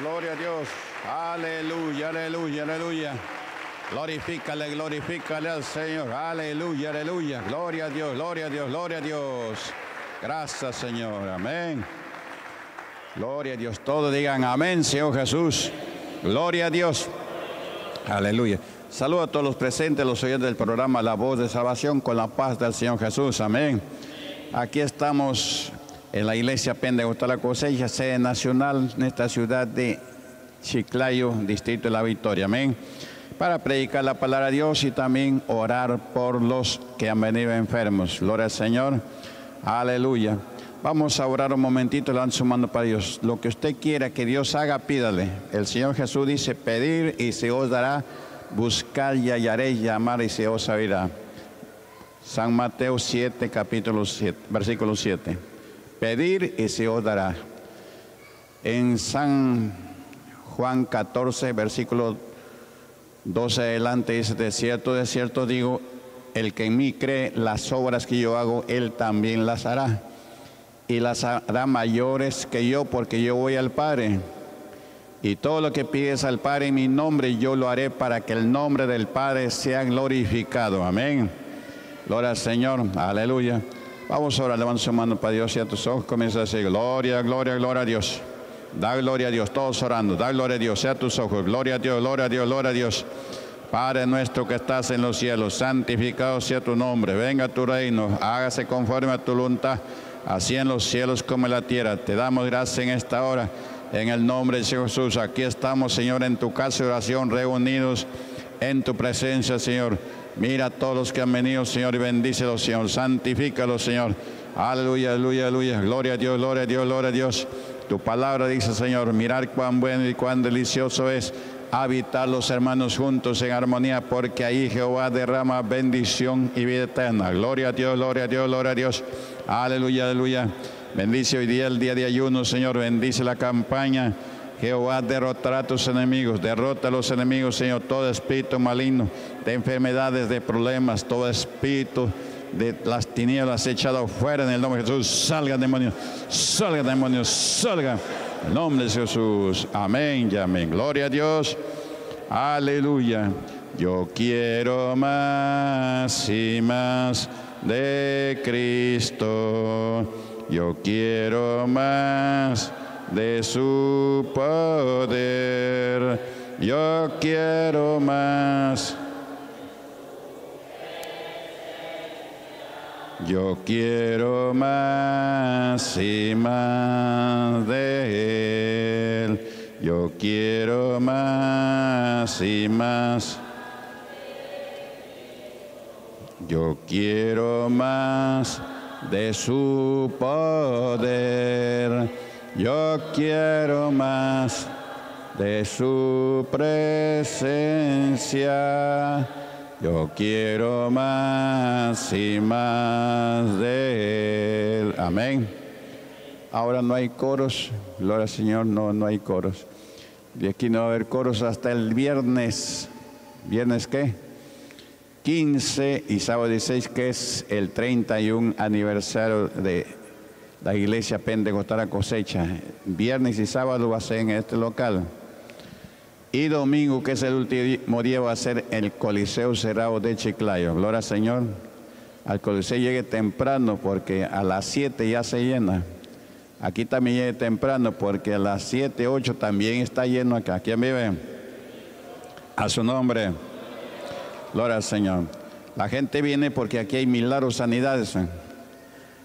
gloria a Dios. Aleluya, aleluya, aleluya. Glorifícale, glorifícale al Señor. Aleluya, aleluya. Gloria a Dios, gloria a Dios, gloria a Dios. Gracias, Señor. Amén. Gloria a Dios. Todos digan amén, Señor Jesús. Gloria a Dios. Aleluya. Saludo a todos los presentes, los oyentes del programa La Voz de Salvación, con la paz del Señor Jesús. Amén. Aquí estamos en la Iglesia Pentecostal La Cosecha, sede nacional, en esta ciudad de Chiclayo, distrito de La Victoria. Amén. Para predicar la palabra de Dios y también orar por los que han venido enfermos. Gloria al Señor. Aleluya. Vamos a orar un momentito, levanten su mano para Dios. Lo que usted quiera que Dios haga, pídale. El Señor Jesús dice: pedir y se os dará, buscar y hallaréis, llamar y se os abrirá. San Mateo 7, capítulo 7, versículo 7. Pedir y se os dará. En San Juan 14, versículo 12 adelante dice: de cierto digo, el que en mí cree, las obras que yo hago, él también las hará. Y las hará mayores que yo, porque yo voy al Padre. Y todo lo que pides al Padre en mi nombre, yo lo haré, para que el nombre del Padre sea glorificado. Amén. Gloria al Señor. Aleluya. Vamos ahora, levanta su mano para Dios y a tus ojos comienza a decir: gloria, gloria, gloria a Dios. Da gloria a Dios. Todos orando. Da gloria a Dios. Sea tus ojos. Gloria a Dios, gloria a Dios, gloria a Dios. Padre nuestro que estás en los cielos, santificado sea tu nombre. Venga tu reino. Hágase conforme a tu voluntad, así en los cielos como en la tierra. Te damos gracias en esta hora, en el nombre de Jesús. Aquí estamos, Señor, en tu casa de oración, reunidos en tu presencia, Señor. Mira a todos los que han venido, Señor, y bendícelos, Señor. Santifícalos, Señor. Aleluya, aleluya, aleluya. Gloria a Dios, gloria a Dios, gloria a Dios. Tu palabra dice, Señor: mirar cuán bueno y cuán delicioso es habitar los hermanos juntos en armonía, porque ahí Jehová derrama bendición y vida eterna. Gloria a Dios, gloria a Dios, gloria a Dios. Aleluya, aleluya. Bendice hoy día el día de ayuno, Señor. Bendice la campaña. Jehová derrotará a tus enemigos. Derrota a los enemigos, Señor. Todo espíritu maligno de enfermedades, de problemas, todo espíritu de las tinieblas echado fuera en el nombre de Jesús. Salga, demonio. Salga, demonio. Salga. En el nombre de Jesús. Amén y amén. Gloria a Dios. Aleluya. Yo quiero más y más de Cristo. Yo quiero más de su poder. Yo quiero más. Yo quiero más y más de Él. Yo quiero más y más. Yo quiero más de su poder. Yo quiero más de su presencia. Yo quiero más y más de Él. Amén. Ahora no hay coros. Gloria al Señor, no hay coros. De aquí no va a haber coros hasta el viernes. ¿Viernes qué? 15 y sábado 16, que es el 31 aniversario de la Iglesia Pentecostal La Cosecha. Viernes y sábado va a ser en este local. Y domingo, que es el último día, va a ser el Coliseo cerrado de Chiclayo. Gloria al Señor. Al Coliseo llegue temprano, porque a las 7 ya se llena. Aquí también llegue temprano, porque a las 7, 8 también está lleno acá. ¿Quién vive? A su nombre. Gloria al Señor. La gente viene porque aquí hay milagros, sanidades.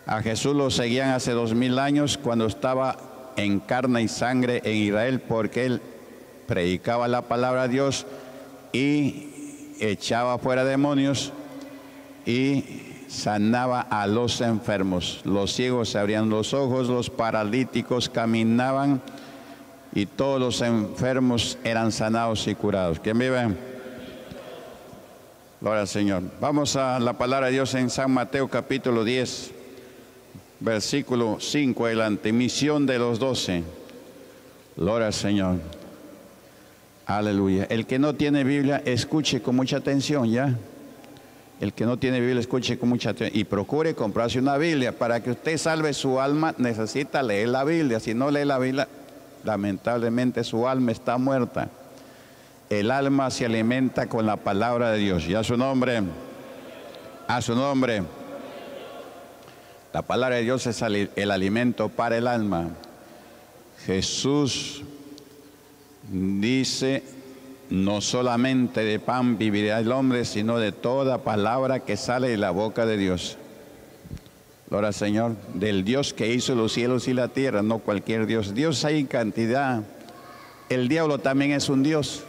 A Jesús lo seguían hace 2000 años, cuando estaba en carne y sangre en Israel, porque él predicaba la palabra de Dios y echaba fuera demonios y sanaba a los enfermos. Los ciegos se abrían los ojos, los paralíticos caminaban y todos los enfermos eran sanados y curados. ¿Quién vive? Gloria al Señor. Vamos a la palabra de Dios en San Mateo capítulo 10, versículo 5 adelante. Misión de los 12. Gloria al Señor. Aleluya. El que no tiene Biblia, escuche con mucha atención, ¿ya? El que no tiene Biblia, escuche con mucha atención. Y procure comprarse una Biblia. Para que usted salve su alma, necesita leer la Biblia. Si no lee la Biblia, lamentablemente su alma está muerta. El alma se alimenta con la palabra de Dios. Y a su nombre, la palabra de Dios es el alimento para el alma. Jesús dice, no solamente de pan vivirá el hombre, sino de toda palabra que sale de la boca de Dios. Gloria al Señor, del Dios que hizo los cielos y la tierra, no cualquier Dios. Dios hay en cantidad. El diablo también es un Dios.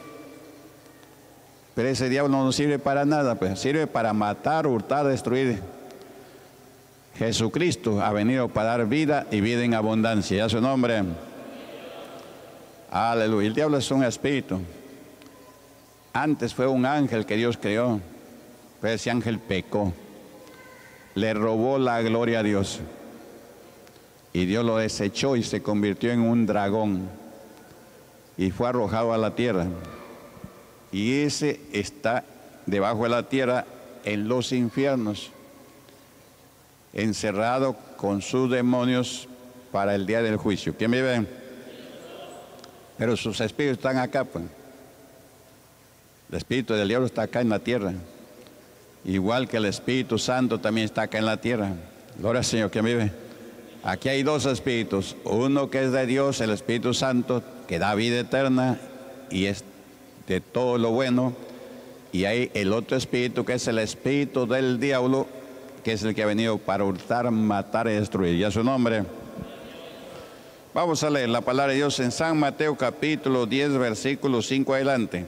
Pero ese diablo no nos sirve para nada, pues sirve para matar, hurtar, destruir. Jesucristo ha venido para dar vida y vida en abundancia. Y a su nombre. Aleluya. El diablo es un espíritu. Antes fue un ángel que Dios creó, pero ese ángel pecó, le robó la gloria a Dios y Dios lo desechó y se convirtió en un dragón y fue arrojado a la tierra, y ese está debajo de la tierra en los infiernos, encerrado con sus demonios para el día del juicio. ¿Quién vive? Pero sus espíritus están acá, pues. El espíritu del diablo está acá en la tierra. Igual que el Espíritu Santo también está acá en la tierra. Gloria al Señor, ¿quién vive? Aquí hay dos espíritus. Uno que es de Dios, el Espíritu Santo, que da vida eterna y es de todo lo bueno. Y hay el otro espíritu que es el espíritu del diablo, que es el que ha venido para hurtar, matar y destruir. Y a su nombre. Vamos a leer la palabra de Dios en San Mateo capítulo 10, versículo 5 adelante.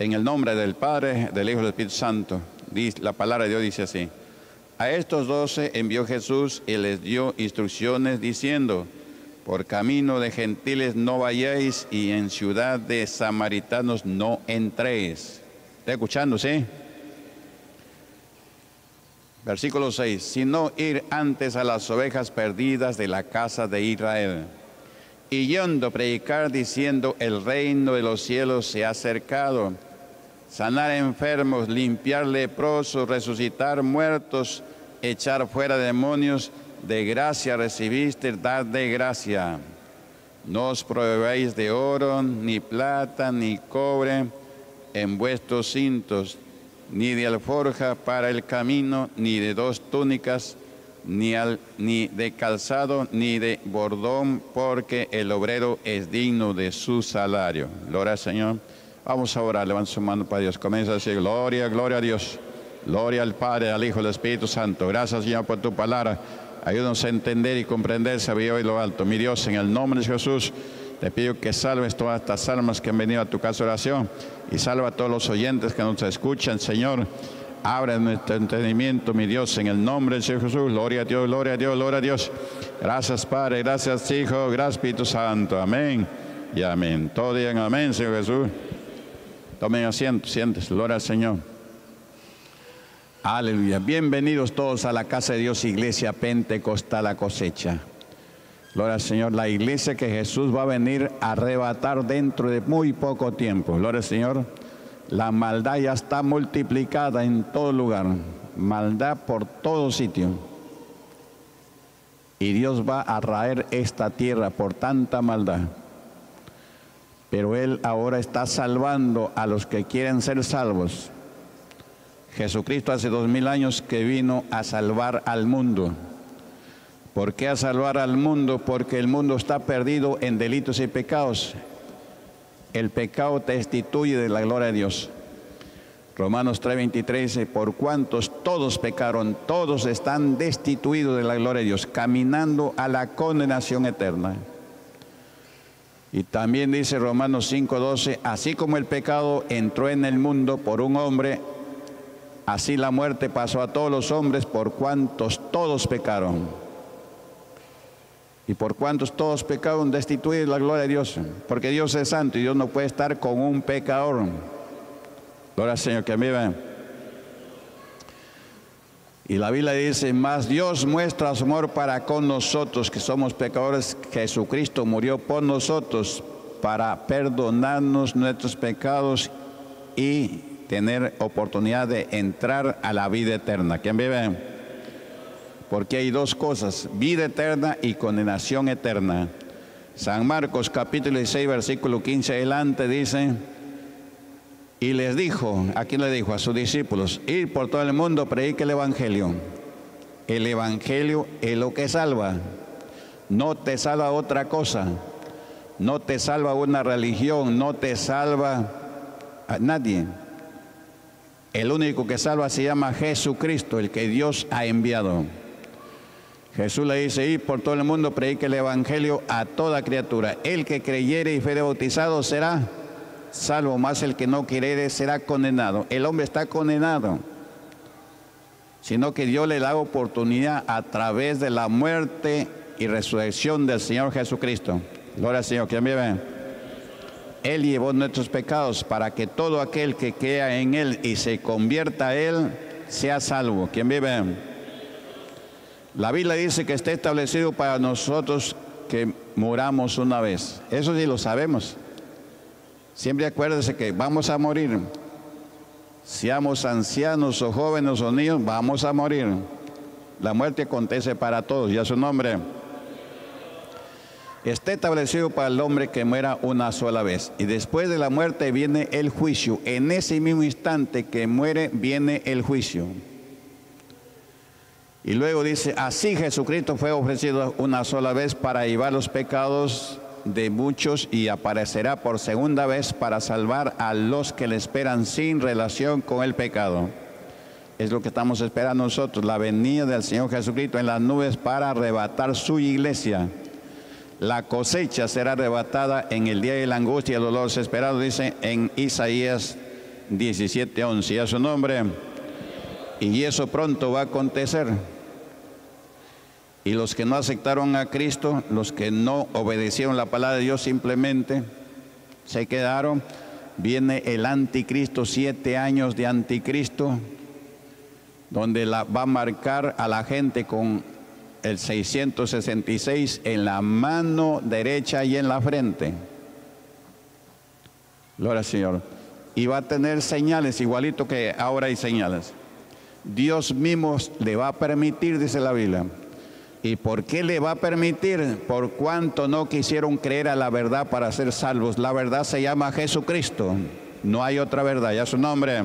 En el nombre del Padre, del Hijo y del Espíritu Santo. La palabra de Dios dice así. A estos 12 envió Jesús y les dio instrucciones diciendo, por camino de gentiles no vayáis y en ciudad de samaritanos no entréis. ¿Está escuchando, sí? Versículo 6. Sino ir antes a las ovejas perdidas de la casa de Israel. Y yendo predicar diciendo, el reino de los cielos se ha acercado. Sanar enfermos, limpiar leprosos, resucitar muertos, echar fuera demonios. De gracia recibiste, dad de gracia. No os proveéis de oro, ni plata, ni cobre en vuestros cintos, ni de alforja para el camino, ni de dos túnicas, ni de calzado, ni de bordón, porque el obrero es digno de su salario. Gloria al Señor. Vamos a orar, levanta su mano para Dios. Comienza a decir, gloria, gloria a Dios. Gloria al Padre, al Hijo, al Espíritu Santo. Gracias, Señor, por tu palabra. Ayúdanos a entender y comprender, sabido y lo alto. Mi Dios, en el nombre de Jesús, te pido que salves todas estas almas que han venido a tu casa de oración. Y salva a todos los oyentes que nos escuchan, Señor. Abre nuestro entendimiento, mi Dios, en el nombre de Jesús. Gloria a Dios, gloria a Dios, gloria a Dios. Gracias, Padre, gracias, Hijo, gracias, Espíritu Santo. Amén y amén. Todos digan amén, Señor Jesús. Tomen asiento, siéntese. Gloria al Señor. Aleluya. Bienvenidos todos a la casa de Dios, Iglesia Pentecostal la Cosecha. Gloria al Señor. La iglesia que Jesús va a venir a arrebatar dentro de muy poco tiempo. Gloria al Señor. La maldad ya está multiplicada en todo lugar, maldad por todo sitio. Y Dios va a raer esta tierra por tanta maldad. Pero Él ahora está salvando a los que quieren ser salvos. Jesucristo hace 2000 años que vino a salvar al mundo. ¿Por qué a salvar al mundo? Porque el mundo está perdido en delitos y pecados. El pecado te destituye de la gloria de Dios. Romanos 3:23 dice, por cuantos todos pecaron, todos están destituidos de la gloria de Dios, caminando a la condenación eterna. Y también dice Romanos 5:12, así como el pecado entró en el mundo por un hombre, así la muerte pasó a todos los hombres, por cuantos todos pecaron. Y por cuantos todos pecaron, destituir la gloria de Dios. Porque Dios es santo y Dios no puede estar con un pecador. Gloria al Señor, que vive. Y la Biblia dice, más Dios muestra su amor para con nosotros, que somos pecadores. Jesucristo murió por nosotros para perdonarnos nuestros pecados y tener oportunidad de entrar a la vida eterna. ¿Quién vive? Porque hay dos cosas, vida eterna y condenación eterna. San Marcos capítulo 16, versículo 15 adelante dice: y les dijo, ¿a quién le dijo? A sus discípulos: ir por todo el mundo, predique el evangelio. El evangelio es lo que salva. No te salva otra cosa, no te salva una religión, no te salva a nadie. El único que salva se llama Jesucristo, el que Dios ha enviado. Jesús le dice: ir por todo el mundo, predique el evangelio a toda criatura. El que creyere y fuere bautizado será salvo, más el que no creyere será condenado. El hombre está condenado, sino que Dios le da oportunidad a través de la muerte y resurrección del Señor Jesucristo. Gloria al Señor, que me ven. Él llevó nuestros pecados para que todo aquel que crea en Él y se convierta a Él sea salvo. ¿Quién vive? La Biblia dice que está establecido para nosotros que muramos una vez. Eso sí lo sabemos. Siempre acuérdese que vamos a morir. Seamos ancianos o jóvenes o niños, vamos a morir. La muerte acontece para todos, y a su nombre. Está establecido para el hombre que muera una sola vez. Y después de la muerte viene el juicio. En ese mismo instante que muere, viene el juicio. Y luego dice: así Jesucristo fue ofrecido una sola vez para llevar los pecados de muchos, y aparecerá por segunda vez para salvar a los que le esperan sin relación con el pecado. Es lo que estamos esperando nosotros, la venida del Señor Jesucristo en las nubes para arrebatar su iglesia. La cosecha será arrebatada en el día de la angustia y el dolor desesperado, dice en Isaías 17:11. Y a su nombre. Y eso pronto va a acontecer. Y los que no aceptaron a Cristo, los que no obedecieron la palabra de Dios, simplemente se quedaron. Viene el anticristo, 7 años de anticristo, donde va a marcar a la gente con el 666 en la mano derecha y en la frente. Gloria al Señor. Y va a tener señales, igualito que ahora hay señales. Dios mismo le va a permitir, dice la Biblia. ¿Y por qué le va a permitir? Por cuanto no quisieron creer a la verdad para ser salvos. La verdad se llama Jesucristo. No hay otra verdad, ya su nombre.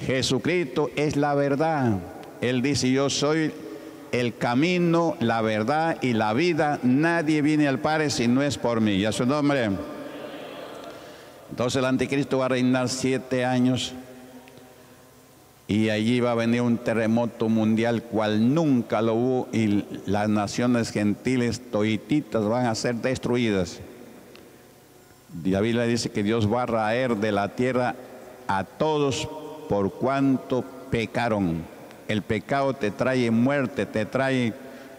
Jesucristo es la verdad. Él dice: yo soy el camino, la verdad y la vida. Nadie viene al Padre si no es por mí. Y a su nombre. Entonces el anticristo va a reinar 7 años. Y allí va a venir un terremoto mundial cual nunca lo hubo. Y las naciones gentiles toititas van a ser destruidas. La Biblia dice que Dios va a raer de la tierra a todos por cuanto pecaron. El pecado te trae muerte, te trae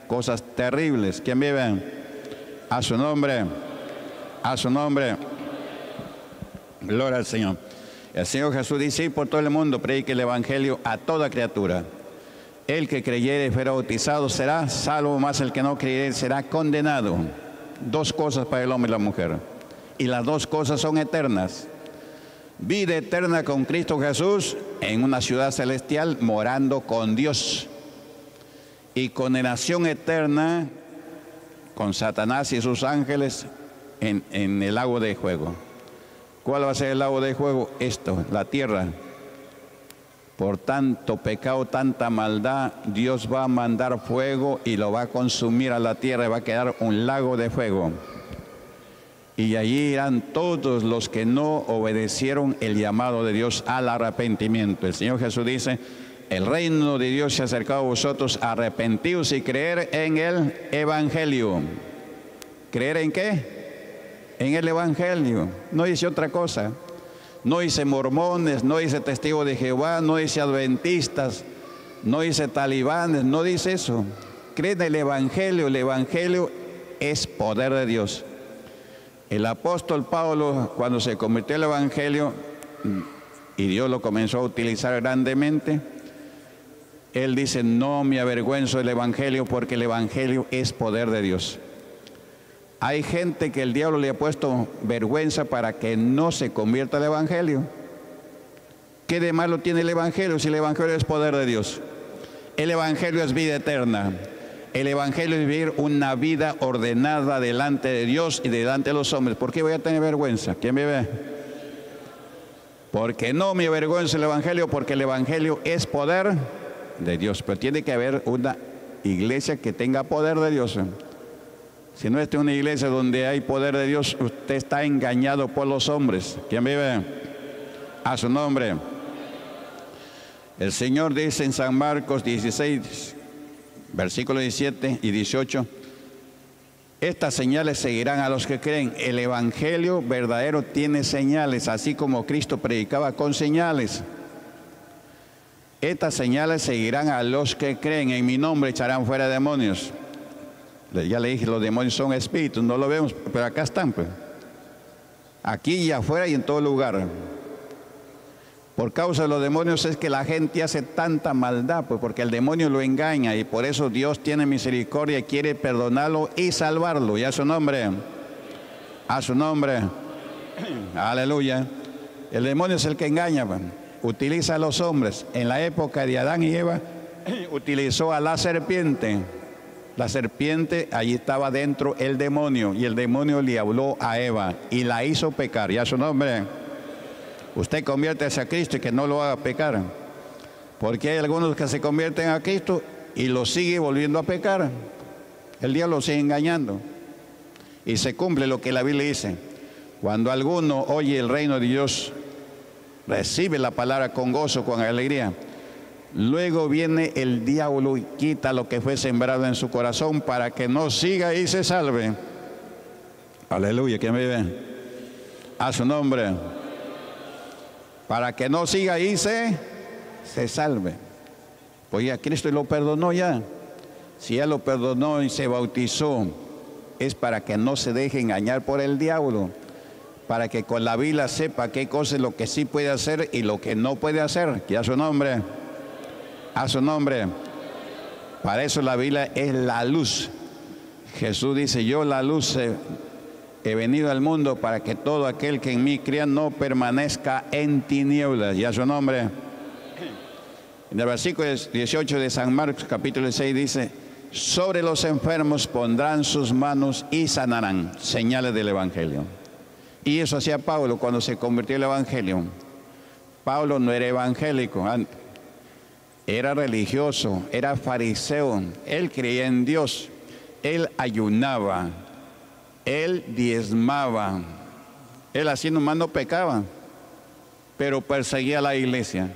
cosas terribles. ¿Quién vive? A su nombre, a su nombre. Gloria al Señor. El Señor Jesús dice: y por todo el mundo, predique el evangelio a toda criatura. El que creyere y fuera bautizado será salvo, más el que no creyere será condenado. 2 cosas para el hombre y la mujer. Y las 2 cosas son eternas. Vida eterna con Cristo Jesús en una ciudad celestial morando con Dios, y condenación eterna con Satanás y sus ángeles en el lago de fuego. ¿Cuál va a ser el lago de fuego? Esto, la tierra. Por tanto pecado, tanta maldad, Dios va a mandar fuego y lo va a consumir a la tierra, y va a quedar un lago de fuego. Y allí irán todos los que no obedecieron el llamado de Dios al arrepentimiento. El Señor Jesús dice: el reino de Dios se ha acercado a vosotros, arrepentíos y creer en el evangelio. ¿Creer en qué? En el evangelio. No dice otra cosa. No dice mormones, no dice testigos de Jehová, no dice adventistas, no dice talibanes, no dice eso. Cree en el evangelio. El evangelio es poder de Dios. El apóstol Pablo, cuando se convirtió al evangelio y Dios lo comenzó a utilizar grandemente, él dice: no me avergüenzo del evangelio, porque el evangelio es poder de Dios. Hay gente que el diablo le ha puesto vergüenza para que no se convierta al evangelio. ¿Qué de malo tiene el evangelio si el evangelio es poder de Dios? El evangelio es vida eterna. El Evangelio es vivir una vida ordenada delante de Dios y delante de los hombres. ¿Por qué voy a tener vergüenza? ¿Quién me ve? Porque no me avergüenza el Evangelio, porque el Evangelio es poder de Dios. Pero tiene que haber una iglesia que tenga poder de Dios. Si no está en una iglesia donde hay poder de Dios, usted está engañado por los hombres. ¿Quién vive? A su nombre. El Señor dice en San Marcos 16, versículos 17 y 18, estas señales seguirán a los que creen. El Evangelio verdadero tiene señales, así como Cristo predicaba con señales. Estas señales seguirán a los que creen. En mi nombre echarán fuera demonios. Ya le dije, los demonios son espíritus, no lo vemos, pero acá están, pues. Aquí y afuera y en todo lugar. Por causa de los demonios es que la gente hace tanta maldad, pues, porque el demonio lo engaña, y por eso Dios tiene misericordia, quiere perdonarlo y salvarlo. Y a su nombre, a su nombre, aleluya. El demonio es el que engaña, pues. Utiliza a los hombres. En la época de Adán y Eva utilizó a la serpiente. La serpiente, allí estaba dentro el demonio, y el demonio le habló a Eva y la hizo pecar. Y a su nombre, usted conviértase a Cristo y que no lo haga pecar. Porque hay algunos que se convierten a Cristo y lo sigue volviendo a pecar. El diablo sigue engañando. Y se cumple lo que la Biblia dice. Cuando alguno oye el reino de Dios, recibe la palabra con gozo, con alegría. Luego viene el diablo y quita lo que fue sembrado en su corazón para que no siga y se salve. Aleluya, ¿quién vive? A su nombre. Para que no siga y se salve. Pues ya Cristo lo perdonó ya. Si ya lo perdonó y se bautizó, es para que no se deje engañar por el diablo. Para que con la Biblia sepa qué cosa es lo que sí puede hacer y lo que no puede hacer. Que a su nombre, a su nombre. Para eso la Biblia es la luz. Jesús dice, yo la luz he venido al mundo para que todo aquel que en mí crea no permanezca en tinieblas. Y a su nombre. En el versículo 18 de San Marcos capítulo 6 dice, sobre los enfermos pondrán sus manos y sanarán. Señales del Evangelio. Y eso hacía Pablo cuando se convirtió en el Evangelio. Pablo no era evangélico antes. Era religioso, era fariseo. Él creía en Dios. Él ayunaba. Él diezmaba. Él así nomás no pecaba. Pero perseguía a la iglesia.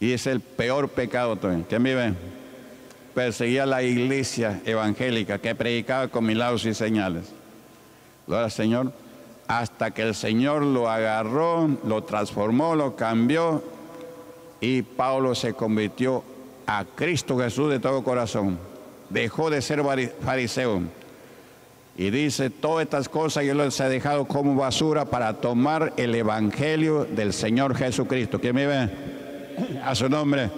Y es el peor pecado también. ¿Quién vive? Perseguía a la iglesia evangélica que predicaba con milagros y señales. Gloria al Señor. Hasta que el Señor lo agarró, lo transformó, lo cambió, y Pablo se convirtió a Cristo Jesús de todo corazón. Dejó de ser fariseo. Y dice, todas estas cosas yo las he dejado como basura para tomar el Evangelio del Señor Jesucristo. ¿Quién vive? A su nombre.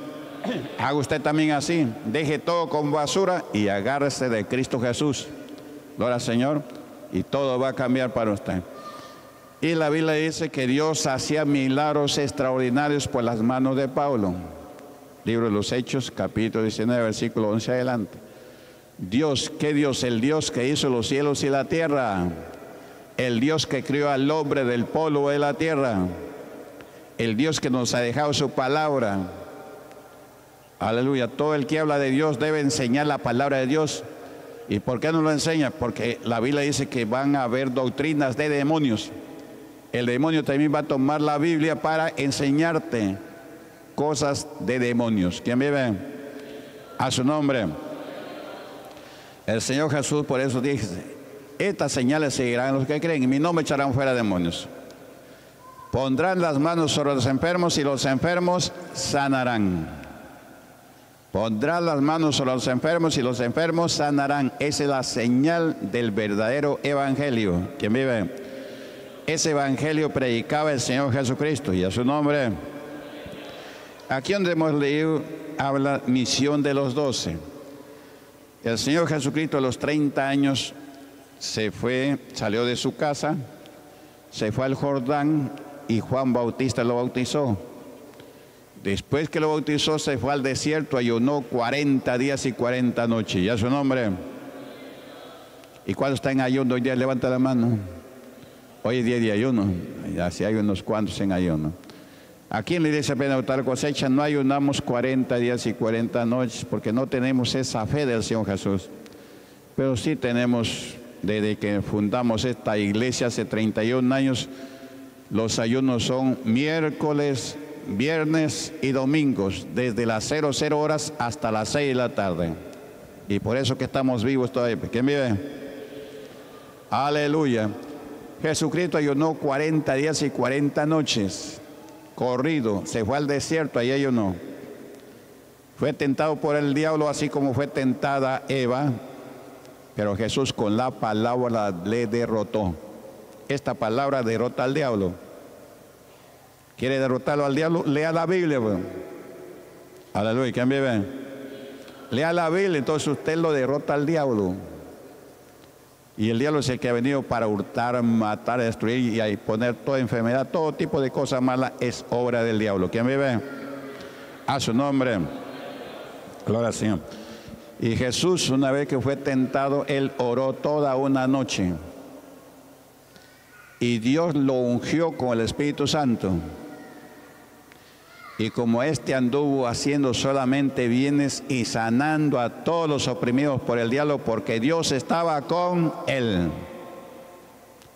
Haga usted también así. Deje todo como basura y agárrese de Cristo Jesús. Gloria al Señor. Y todo va a cambiar para usted. Y la Biblia dice que Dios hacía milagros extraordinarios por las manos de Pablo. Libro de los Hechos, capítulo 19, versículo 11 adelante. Dios, ¿qué Dios? El Dios que hizo los cielos y la tierra. El Dios que crió al hombre del polvo de la tierra. El Dios que nos ha dejado su palabra. Aleluya. Todo el que habla de Dios debe enseñar la palabra de Dios. ¿Y por qué no lo enseña? Porque la Biblia dice que van a haber doctrinas de demonios. El demonio también va a tomar la Biblia para enseñarte cosas de demonios. ¿Quién vive? A su nombre. El Señor Jesús por eso dice, estas señales seguirán los que creen. En mi nombre echarán fuera demonios. Pondrán las manos sobre los enfermos y los enfermos sanarán. Pondrá las manos sobre los enfermos y los enfermos sanarán. Esa es la señal del verdadero Evangelio. ¿Quién vive? Ese Evangelio predicaba el Señor Jesucristo. Y a su nombre. Aquí donde hemos leído, habla misión de los 12. El Señor Jesucristo a los 30 años se fue, salió de su casa, se fue al Jordán y Juan Bautista lo bautizó. Después que lo bautizó, se fue al desierto, ayunó 40 días y 40 noches. ¿Ya su nombre? ¿Y cuándo está en ayuno hoy día? Levanta la mano. Hoy es día de ayuno. Ya si hay unos cuantos en ayuno. Aquí en la Iglesia Pentecostal la Cosecha no ayunamos 40 días y 40 noches porque no tenemos esa fe del Señor Jesús. Pero sí tenemos, desde que fundamos esta iglesia hace 31 años, los ayunos son miércoles, viernes y domingos, desde las 00 horas hasta las 6 de la tarde. Y por eso que estamos vivos todavía. ¿Quién vive? Aleluya. Jesucristo ayunó 40 días y 40 noches, corrido. Se fue al desierto, ahí ayunó. Fue tentado por el diablo, así como fue tentada Eva. Pero Jesús con la palabra le derrotó. Esta palabra derrota al diablo. ¿Quiere derrotarlo al diablo? Lea la Biblia. Bro. Aleluya, ¿quién vive? Lea la Biblia, entonces usted lo derrota al diablo. Y el diablo es el que ha venido para hurtar, matar, destruir y poner toda enfermedad, todo tipo de cosas malas es obra del diablo. ¿Quién vive? A su nombre. Gloria al Señor. Y Jesús, una vez que fue tentado, él oró toda una noche. Y Dios lo ungió con el Espíritu Santo. Y como este anduvo haciendo solamente bienes y sanando a todos los oprimidos por el diablo, porque Dios estaba con él.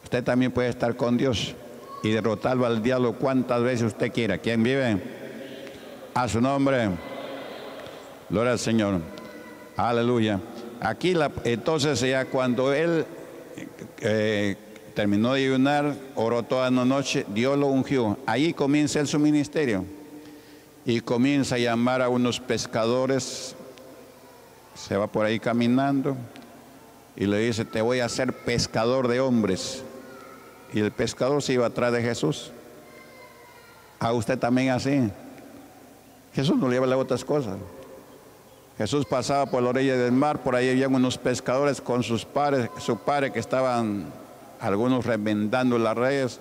Usted también puede estar con Dios y derrotarlo al diablo cuantas veces usted quiera. ¿Quién vive? A su nombre. Gloria al Señor. Aleluya. Aquí, entonces, ya cuando él terminó de ayunar, oró toda la noche, Dios lo ungió. Ahí comienza él su ministerio. Y comienza a llamar a unos pescadores. Se va por ahí caminando y le dice, te voy a hacer pescador de hombres. Y el pescador se iba atrás de Jesús. ¿A usted también así? Jesús no le lleva las otras cosas. Jesús pasaba por la orilla del mar, por ahí habían unos pescadores con sus padres, su padre, que estaban algunos remendando las redes,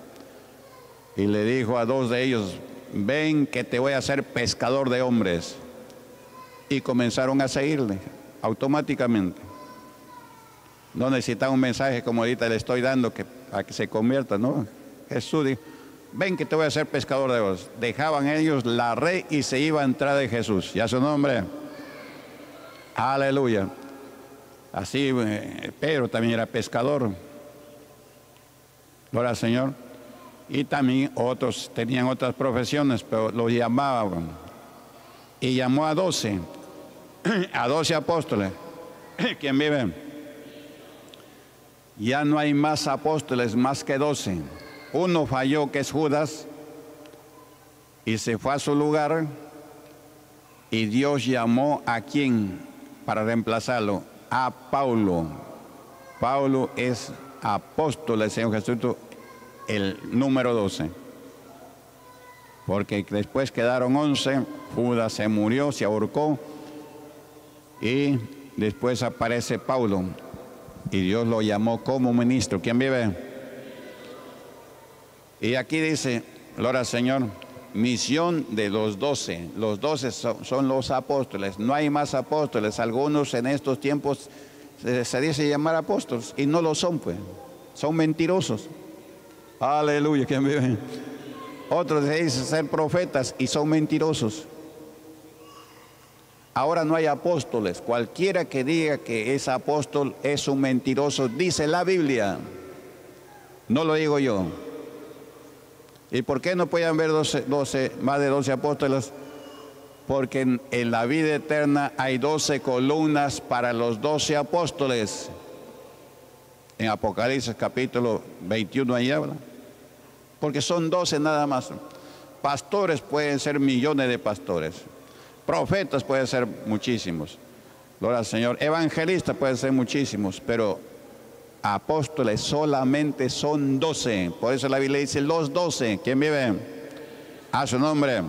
y le dijo a dos de ellos, ven que te voy a hacer pescador de hombres. Y comenzaron a seguirle automáticamente. No necesitaba un mensaje como ahorita le estoy dando para que se convierta, ¿no? Jesús dijo, ven que te voy a hacer pescador de hombres. Dejaban ellos la red y se iba a entrar de Jesús. ¿Ya su nombre? Aleluya. Así Pedro también era pescador. Gloria al Señor. Y también otros tenían otras profesiones, pero los llamaban. Y llamó a 12, a 12 apóstoles. ¿Quién vive? Ya no hay más apóstoles más que 12. Uno falló, que es Judas, y se fue a su lugar. Y Dios llamó a ¿quién? Para reemplazarlo, a Pablo. Pablo es apóstol del Señor Jesucristo, el número 12. Porque después quedaron 11, Judas se murió, se ahorcó, y después aparece Pablo, y Dios lo llamó como ministro. ¿Quién vive? Y aquí dice, gloria al Señor, misión de los 12. Los 12 son los apóstoles. No hay más apóstoles. Algunos en estos tiempos se dice llamar apóstoles y no lo son, pues. Son mentirosos. Aleluya, ¿quién vive? Otros se dicen ser profetas y son mentirosos. Ahora no hay apóstoles. Cualquiera que diga que es apóstol es un mentiroso, dice la Biblia. No lo digo yo. ¿Y por qué no pueden haber más de 12 apóstoles? Porque en la vida eterna hay 12 columnas para los 12 apóstoles. En Apocalipsis capítulo 21 ahí habla. Porque son 12 nada más. Pastores pueden ser millones de pastores. Profetas pueden ser muchísimos. Gloria al Señor. Evangelistas pueden ser muchísimos, pero apóstoles solamente son 12. Por eso la Biblia dice los 12. ¿Quién vive? A su nombre.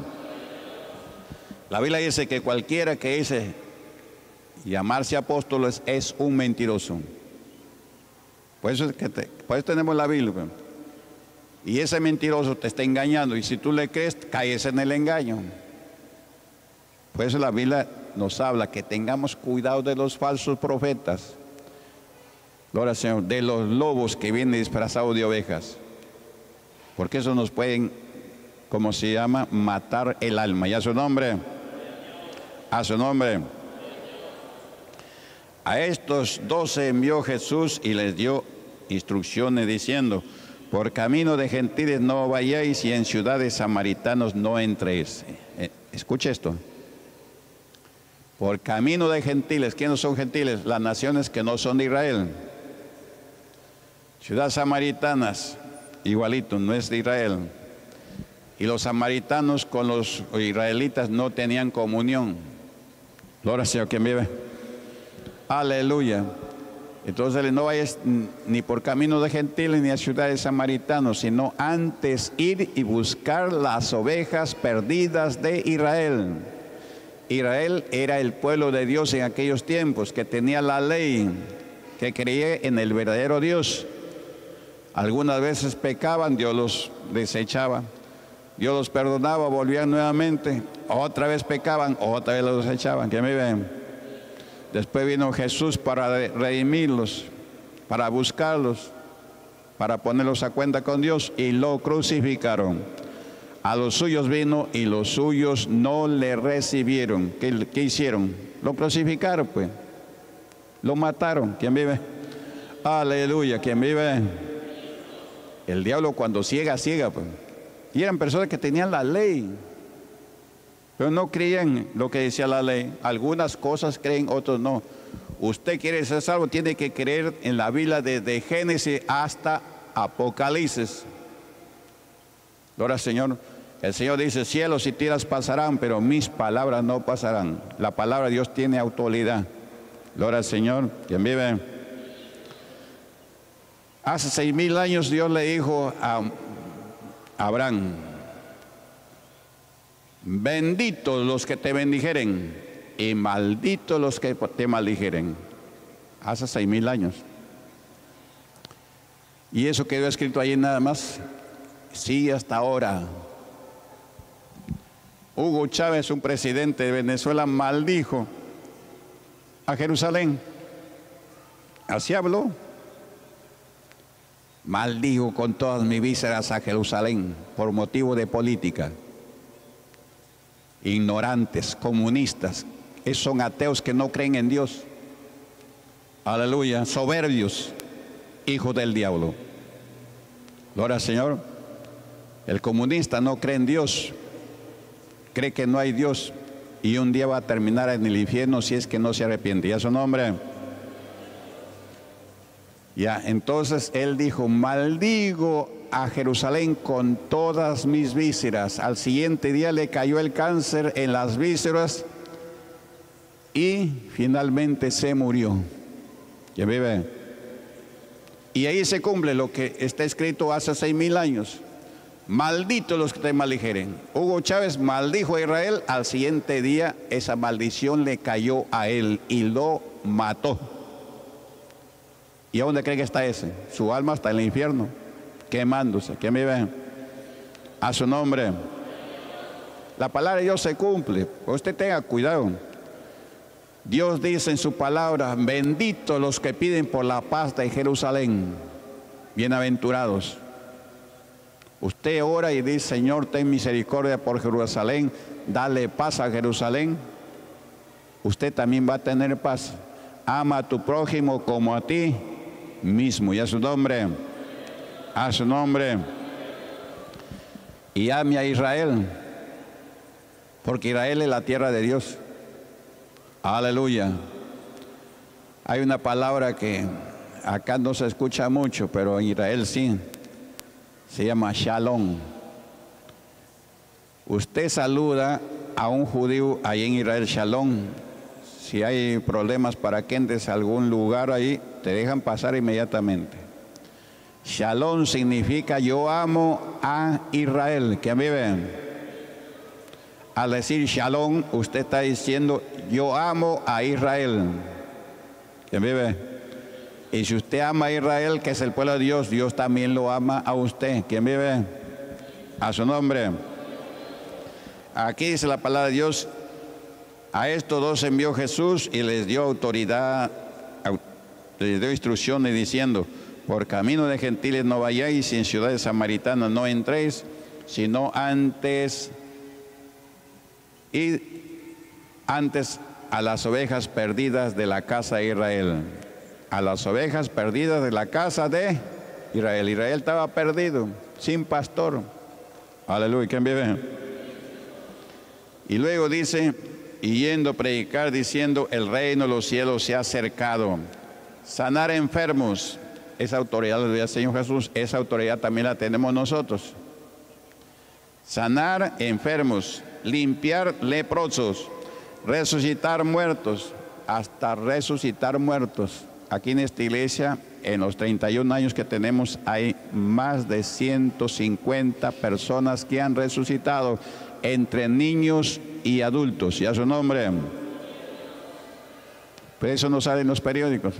La Biblia dice que cualquiera que dice llamarse apóstoles es un mentiroso. Por eso tenemos la Biblia. Y ese mentiroso te está engañando. Y si tú le crees, caes en el engaño. Por eso la Biblia nos habla que tengamos cuidado de los falsos profetas. Gloria al Señor, de los lobos que vienen disfrazados de ovejas. Porque eso nos pueden, como se llama, matar el alma. Y a su nombre, a su nombre. A estos 12 envió Jesús y les dio instrucciones diciendo: por camino de gentiles no vayáis y en ciudades samaritanos no entréis. Escuche esto. Por camino de gentiles. ¿Quiénes son gentiles? Las naciones que no son de Israel. Ciudades samaritanas, igualito, no es de Israel. Y los samaritanos con los israelitas no tenían comunión. Gloria al Señor, ¿quién vive? Aleluya. Entonces no vayas ni por camino de gentiles ni a ciudades samaritanos, sino antes ir y buscar las ovejas perdidas de Israel. Israel era el pueblo de Dios en aquellos tiempos, que tenía la ley, que creía en el verdadero Dios. Algunas veces pecaban, Dios los desechaba. Dios los perdonaba, volvían nuevamente. Otra vez pecaban, otra vez los desechaban. ¿Qué me ven? Después vino Jesús para redimirlos, para buscarlos, para ponerlos a cuenta con Dios, y lo crucificaron. A los suyos vino y los suyos no le recibieron. ¿Qué hicieron? Lo crucificaron, pues. Lo mataron. ¿Quién vive? Aleluya. ¿Quién vive? El diablo cuando ciega, ciega, pues. Y eran personas que tenían la ley, pero no creían lo que decía la ley. Algunas cosas creen, otros no. Usted quiere ser salvo, tiene que creer en la Biblia desde Génesis hasta Apocalipsis. Ahora, Señor, el Señor dice: cielos y tierras pasarán, pero mis palabras no pasarán. La palabra de Dios tiene autoridad. Gloria al Señor, quien vive. Hace 6,000 años Dios le dijo a Abraham: benditos los que te bendijeren y malditos los que te maldijeren. Hace 6,000 años. Y eso quedó escrito allí nada más. Sí, hasta ahora. Hugo Chávez, un presidente de Venezuela, maldijo a Jerusalén. Así habló. Maldijo con todas mis vísceras a Jerusalén por motivo de política. Ignorantes, comunistas, esos son ateos que no creen en Dios. Aleluya, soberbios, hijos del diablo. Gloria al Señor. El comunista no cree en Dios, cree que no hay Dios, y un día va a terminar en el infierno si es que no se arrepiente. ¿Y a su nombre? Ya, entonces él dijo: maldigo a Jerusalén con todas mis vísceras. Al siguiente día le cayó el cáncer en las vísceras y finalmente se murió. ¿Quién vive? Y ahí se cumple lo que está escrito hace 6,000 años. Malditos los que te maldijeren. Hugo Chávez maldijo a Israel. Al siguiente día esa maldición le cayó a él y lo mató. ¿Y a dónde cree que está ese? Su alma está en el infierno, quemándose. ¿Quién vive? A su nombre. La palabra de Dios se cumple. Usted tenga cuidado. Dios dice en su palabra: benditos los que piden por la paz de Jerusalén. Bienaventurados. Usted ora y dice: Señor, ten misericordia por Jerusalén, dale paz a Jerusalén. Usted también va a tener paz. Ama a tu prójimo como a ti mismo. Y a su nombre, a su nombre. Y ame a Israel, porque Israel es la tierra de Dios. Aleluya. Hay una palabra que acá no se escucha mucho, pero en Israel sí. Se llama Shalom. Usted saluda a un judío ahí en Israel, Shalom. Si hay problemas para que entres a algún lugar ahí, te dejan pasar inmediatamente. Shalom significa: yo amo a Israel. ¿Quién vive? Al decir Shalom, usted está diciendo: yo amo a Israel. ¿Quién vive? Y si usted ama a Israel, que es el pueblo de Dios, Dios también lo ama a usted. ¿Quién vive? A su nombre. Aquí dice la palabra de Dios: A estos dos envió Jesús y les dio autoridad, les dio instrucciones diciendo: por camino de gentiles no vayáis, y en ciudades samaritanas no entréis, sino antes a las ovejas perdidas de la casa de Israel. A las ovejas perdidas de la casa de Israel. Israel estaba perdido, sin pastor. Aleluya, ¿quién vive? Y luego dice: y yendo a predicar diciendo: el reino de los cielos se ha acercado. Sanar enfermos. Esa autoridad lo dio el Señor Jesús, esa autoridad también la tenemos nosotros. Sanar enfermos, limpiar leprosos, resucitar muertos, hasta resucitar muertos. Aquí en esta iglesia, en los 31 años que tenemos, hay más de 150 personas que han resucitado, entre niños y adultos. ¿Y a su nombre? Pero eso no sale en los periódicos,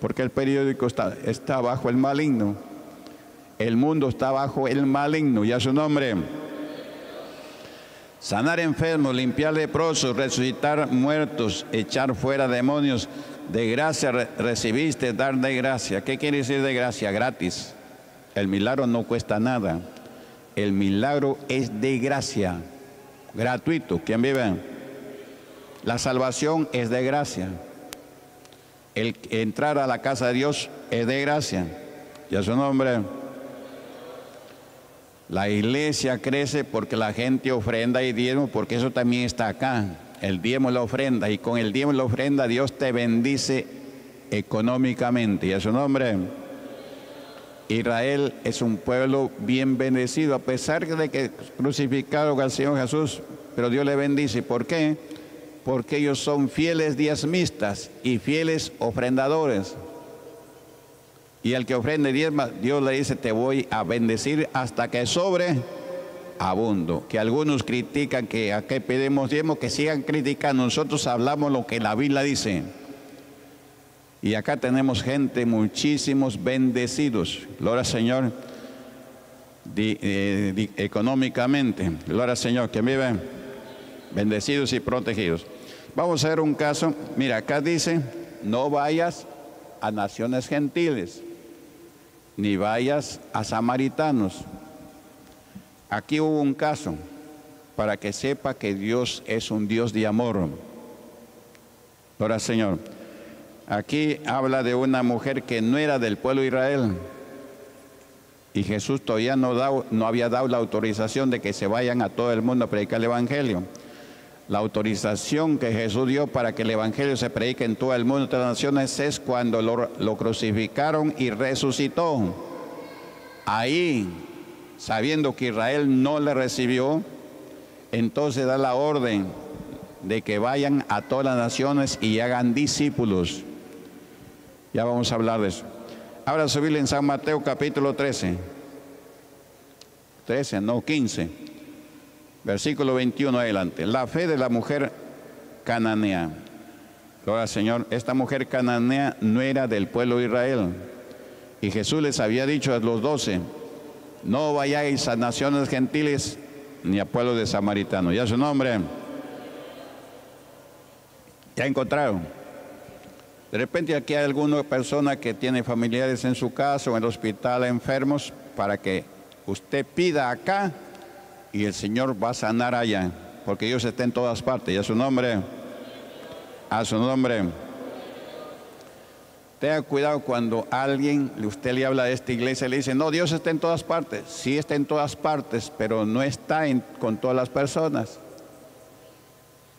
porque el periódico está bajo el maligno. El mundo está bajo el maligno. ¿Y a su nombre? Sanar enfermos, limpiar leprosos, resucitar muertos, echar fuera demonios. De gracia recibiste, dar de gracia. ¿Qué quiere decir de gracia? Gratis. El milagro no cuesta nada. El milagro es de gracia, gratuito. ¿Quién vive? La salvación es de gracia. El entrar a la casa de Dios es de gracia. Y a su nombre. La iglesia crece porque la gente ofrenda y diezmo, porque eso también está acá. El diezmo y la ofrenda. Y con el diezmo y la ofrenda Dios te bendice económicamente. Y a su nombre. Israel es un pueblo bien bendecido, a pesar de que crucificaron al Señor Jesús, pero Dios le bendice. ¿Por qué? Porque ellos son fieles diezmistas y fieles ofrendadores. Y el que ofrende diezma, Dios le dice: te voy a bendecir hasta que sobre abundo. Que algunos critican que a qué pedimos diezmo, que sigan criticando. Nosotros hablamos lo que la Biblia dice. Y acá tenemos gente, muchísimos bendecidos. Gloria al Señor, económicamente. Gloria al Señor, que vive bendecidos y protegidos. Vamos a ver un caso. Mira, acá dice: no vayas a naciones gentiles, ni vayas a samaritanos. Aquí hubo un caso, para que sepa que Dios es un Dios de amor. Gloria al Señor. Aquí habla de una mujer que no era del pueblo de Israel, y Jesús todavía no había dado la autorización de que se vayan a todo el mundo a predicar el Evangelio. La autorización que Jesús dio para que el Evangelio se predique en todo el mundo, en todas las naciones, es cuando lo crucificaron y resucitó. Ahí, sabiendo que Israel no le recibió, entonces da la orden de que vayan a todas las naciones y hagan discípulos. Ya vamos a hablar de eso. Ahora subirle en San Mateo capítulo 15, versículo 21 adelante. La fe de la mujer cananea. Gloria al Señor. Esta mujer cananea no era del pueblo de Israel. Y Jesús les había dicho a los 12: no vayáis a naciones gentiles ni a pueblos de samaritanos. Ya su nombre. Ya encontraron. De repente aquí hay alguna persona que tiene familiares en su casa o en el hospital enfermos, para que usted pida acá y el Señor va a sanar allá, porque Dios está en todas partes. Y a su nombre, a su nombre. Tenga cuidado cuando alguien, usted le habla de esta iglesia y le dice: no, Dios está en todas partes. Sí está en todas partes, pero no está con todas las personas.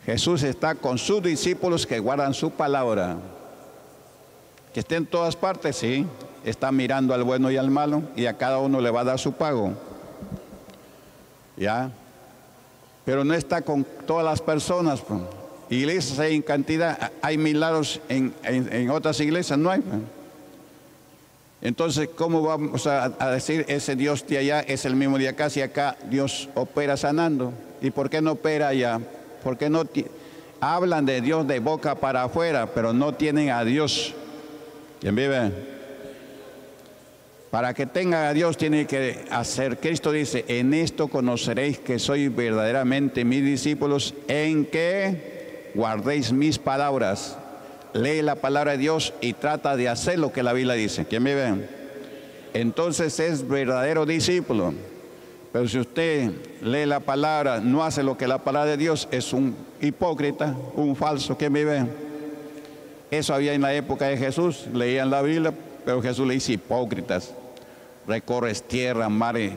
Jesús está con sus discípulos que guardan su palabra. Que esté en todas partes, sí. Está mirando al bueno y al malo, y a cada uno le va a dar su pago. ¿Ya? Pero no está con todas las personas. Iglesias hay en cantidad, hay milagros en otras iglesias, no hay. Entonces, ¿cómo vamos a decir ese Dios de allá es el mismo de acá, si acá Dios opera sanando? ¿Y por qué no opera allá? Porque no hablan de Dios de boca para afuera, pero no tienen a Dios. ¿Quién vive? Para que tengan a Dios tiene que hacer. Cristo dice: en esto conoceréis que sois verdaderamente mis discípulos, en que guardéis mis palabras. Lee la palabra de Dios y trata de hacer lo que la Biblia dice. ¿Quién me ve? Entonces es verdadero discípulo. Pero si usted lee la palabra, no hace lo que la palabra de Dios, es un hipócrita, un falso. ¿Quién me ve? Eso había en la época de Jesús. Leían la Biblia, pero Jesús le dice hipócritas. Recorres tierra, mares,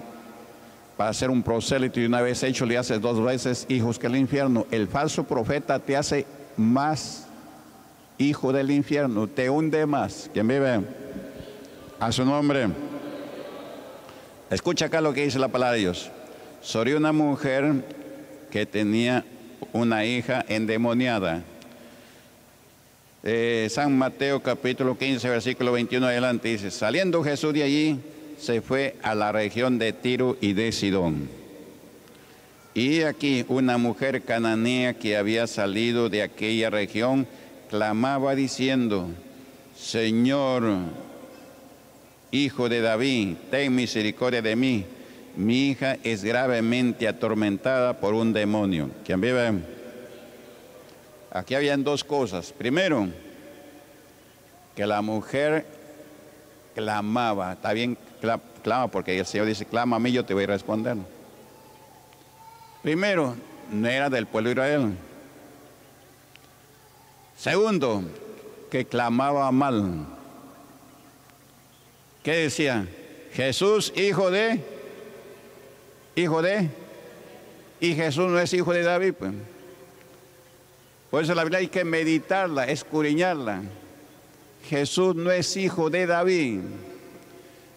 para ser un prosélito, y una vez hecho le haces dos veces hijos que el infierno. El falso profeta te hace más hijo del infierno, te hunde más. ¿Quién vive? A su nombre. Escucha acá lo que dice la palabra de Dios. Sobre una mujer que tenía una hija endemoniada. San Mateo capítulo 15, versículo 21 adelante dice: saliendo Jesús de allí, se fue a la región de Tiro y de Sidón. Y aquí una mujer cananea que había salido de aquella región clamaba diciendo: Señor, Hijo de David, ten misericordia de mí. Mi hija es gravemente atormentada por un demonio. ¿Quién vive? Aquí habían dos cosas. Primero, que la mujer clamaba. Está bien, clama, porque el Señor dice: clama a mí, yo te voy a responder. Primero, no era del pueblo de Israel. Segundo, que clamaba mal. ¿Qué decía? Jesús, hijo de, y Jesús no es hijo de David, pues. Por eso la Biblia hay que meditarla, escudriñarla. Jesús no es hijo de David.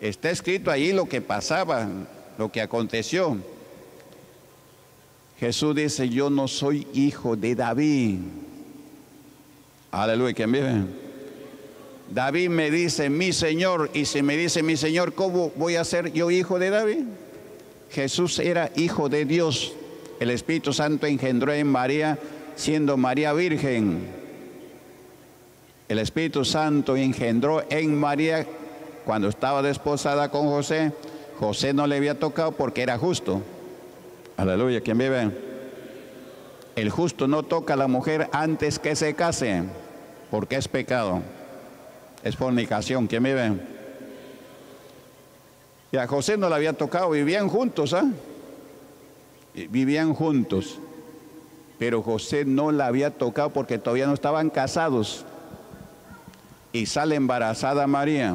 Está escrito allí lo que pasaba, lo que aconteció. Jesús dice: yo no soy hijo de David. Aleluya, ¿quién vive? David me dice mi Señor, y si me dice mi Señor, ¿cómo voy a ser yo hijo de David? Jesús era hijo de Dios. El Espíritu Santo engendró en María, siendo María virgen. El Espíritu Santo engendró en María cuando estaba desposada con José. José no le había tocado porque era justo. Aleluya, ¿quién vive? El justo no toca a la mujer antes que se case, porque es pecado. Es fornicación. ¿Quién vive? Y a José no le había tocado. Vivían juntos, ¿ah? Vivían juntos. Pero José no la había tocado porque todavía no estaban casados. Y sale embarazada María.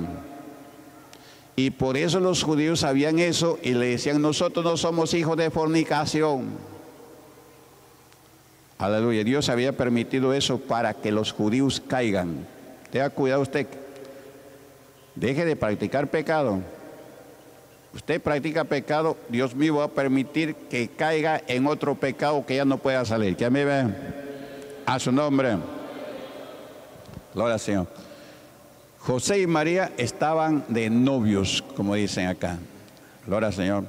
Y por eso los judíos sabían eso y le decían: nosotros no somos hijos de fornicación. Aleluya. Dios había permitido eso para que los judíos caigan. Tenga cuidado usted, deje de practicar pecado. Usted practica pecado, Dios mío va a permitir que caiga en otro pecado que ya no pueda salir. ¿Quién me ve? A su nombre. Gloria al Señor. José y María estaban de novios, como dicen acá. Gloria al Señor.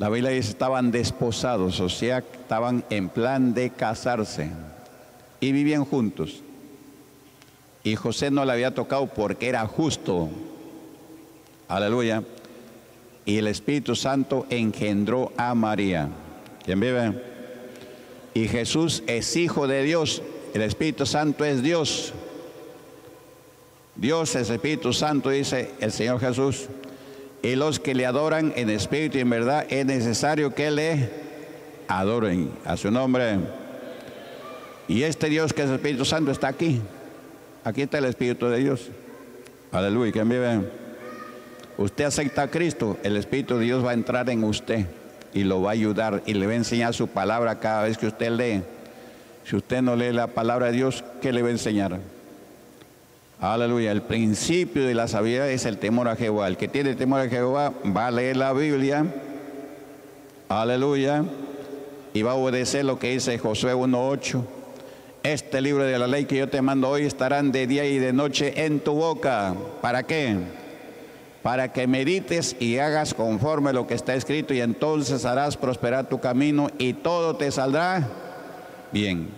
La Biblia dice estaban desposados, o sea, estaban en plan de casarse y vivían juntos. Y José no le había tocado porque era justo. Aleluya. Y el Espíritu Santo engendró a María. ¿Quién vive? Y Jesús es hijo de Dios. El Espíritu Santo es Dios. Dios es Espíritu Santo, dice el Señor Jesús. Y los que le adoran en espíritu y en verdad, es necesario que le adoren a su nombre. Y este Dios que es el Espíritu Santo está aquí. Aquí está el Espíritu de Dios. Aleluya, ¿quién vive? Usted acepta a Cristo, el Espíritu de Dios va a entrar en usted y lo va a ayudar y le va a enseñar su palabra cada vez que usted lee. Si usted no lee la palabra de Dios, ¿qué le va a enseñar? Aleluya, el principio de la sabiduría es el temor a Jehová. El que tiene temor a Jehová va a leer la Biblia. Aleluya. Y va a obedecer lo que dice Josué 1:8. Este libro de la ley que yo te mando hoy estarán de día y de noche en tu boca. ¿Para qué? Para que medites y hagas conforme lo que está escrito, y entonces harás prosperar tu camino y todo te saldrá bien.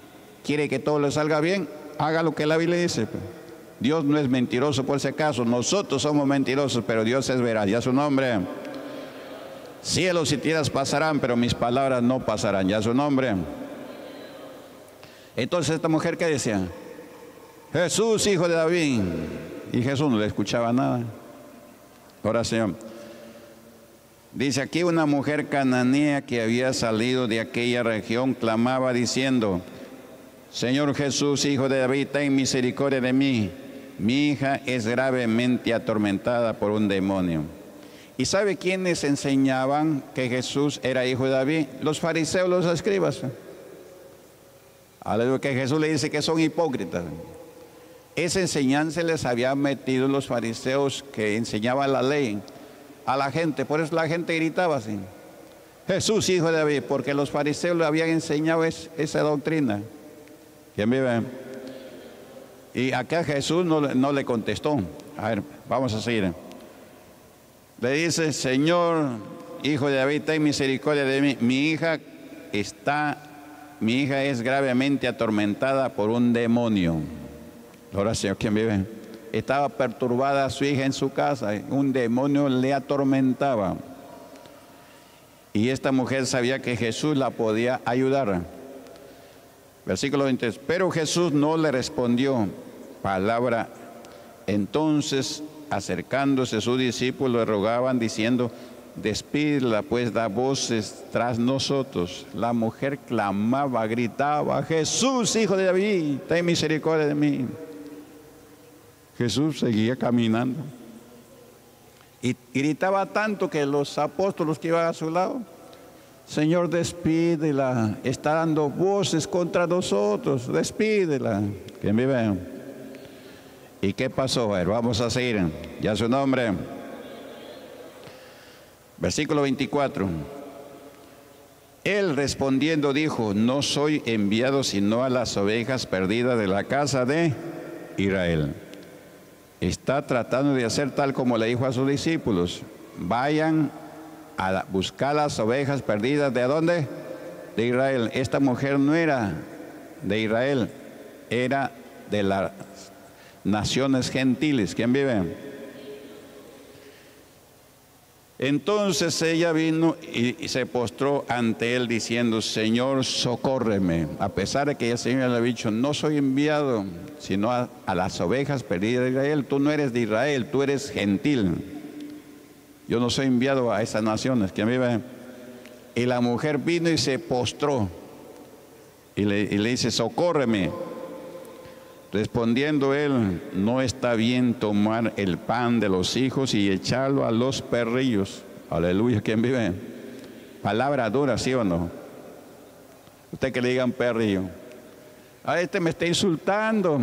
¿Quiere que todo le salga bien? Haga lo que la Biblia dice. Dios no es mentiroso por si acaso. Nosotros somos mentirosos, pero Dios es veraz. Ya su nombre. Cielos y tierras pasarán, pero mis palabras no pasarán. Ya su nombre. Entonces esta mujer, ¿qué decía? Jesús, hijo de David. Y Jesús no le escuchaba nada. Ahora, Señor, dice aquí: una mujer cananea que había salido de aquella región clamaba diciendo: Señor Jesús, hijo de David, ten misericordia de mí. Mi hija es gravemente atormentada por un demonio. ¿Y sabe quiénes enseñaban que Jesús era hijo de David? Los fariseos, los escribas. A lo que Jesús le dice que son hipócritas. Esa enseñanza les habían metido los fariseos que enseñaban la ley a la gente. Por eso la gente gritaba así: Jesús, hijo de David, porque los fariseos le habían enseñado esa doctrina. ¿Quién vive? Y acá Jesús no le contestó. A ver, vamos a seguir. Le dice: Señor, hijo de David, ten misericordia de mí. Mi hija es gravemente atormentada por un demonio. Ahora, Señor, ¿quién vive? Estaba perturbada su hija en su casa. Un demonio le atormentaba. Y esta mujer sabía que Jesús la podía ayudar. Versículo 23. Pero Jesús no le respondió palabra. Entonces, acercándose sus discípulos, le rogaban diciendo: despídela, pues da voces tras nosotros. La mujer clamaba, gritaba: Jesús, hijo de David, ten misericordia de mí. Jesús seguía caminando. Y gritaba tanto que los apóstoles que iban a su lado: Señor, despídela, está dando voces contra nosotros, despídela. ¿Quién vive? ¿Y qué pasó? A ver, vamos a seguir. Ya su nombre. Versículo 24. Él respondiendo dijo: no soy enviado sino a las ovejas perdidas de la casa de Israel. Está tratando de hacer tal como le dijo a sus discípulos: vayan a buscar las ovejas perdidas. ¿De dónde? De Israel. Esta mujer no era de Israel, era de las naciones gentiles. ¿Quién vive? Entonces ella vino y se postró ante él diciendo: Señor, socórreme. A pesar de que el Señor le había dicho: no soy enviado sino a las ovejas perdidas de Israel. Tú no eres de Israel, tú eres gentil. Yo no soy enviado a esas naciones. ¿Quién vive? Y la mujer vino y se postró. Y le dice: socórreme. Respondiendo él: no está bien tomar el pan de los hijos y echarlo a los perrillos. Aleluya. ¿Quién vive? Palabra dura, ¿sí o no? Usted que le digan perrillo. A este me está insultando.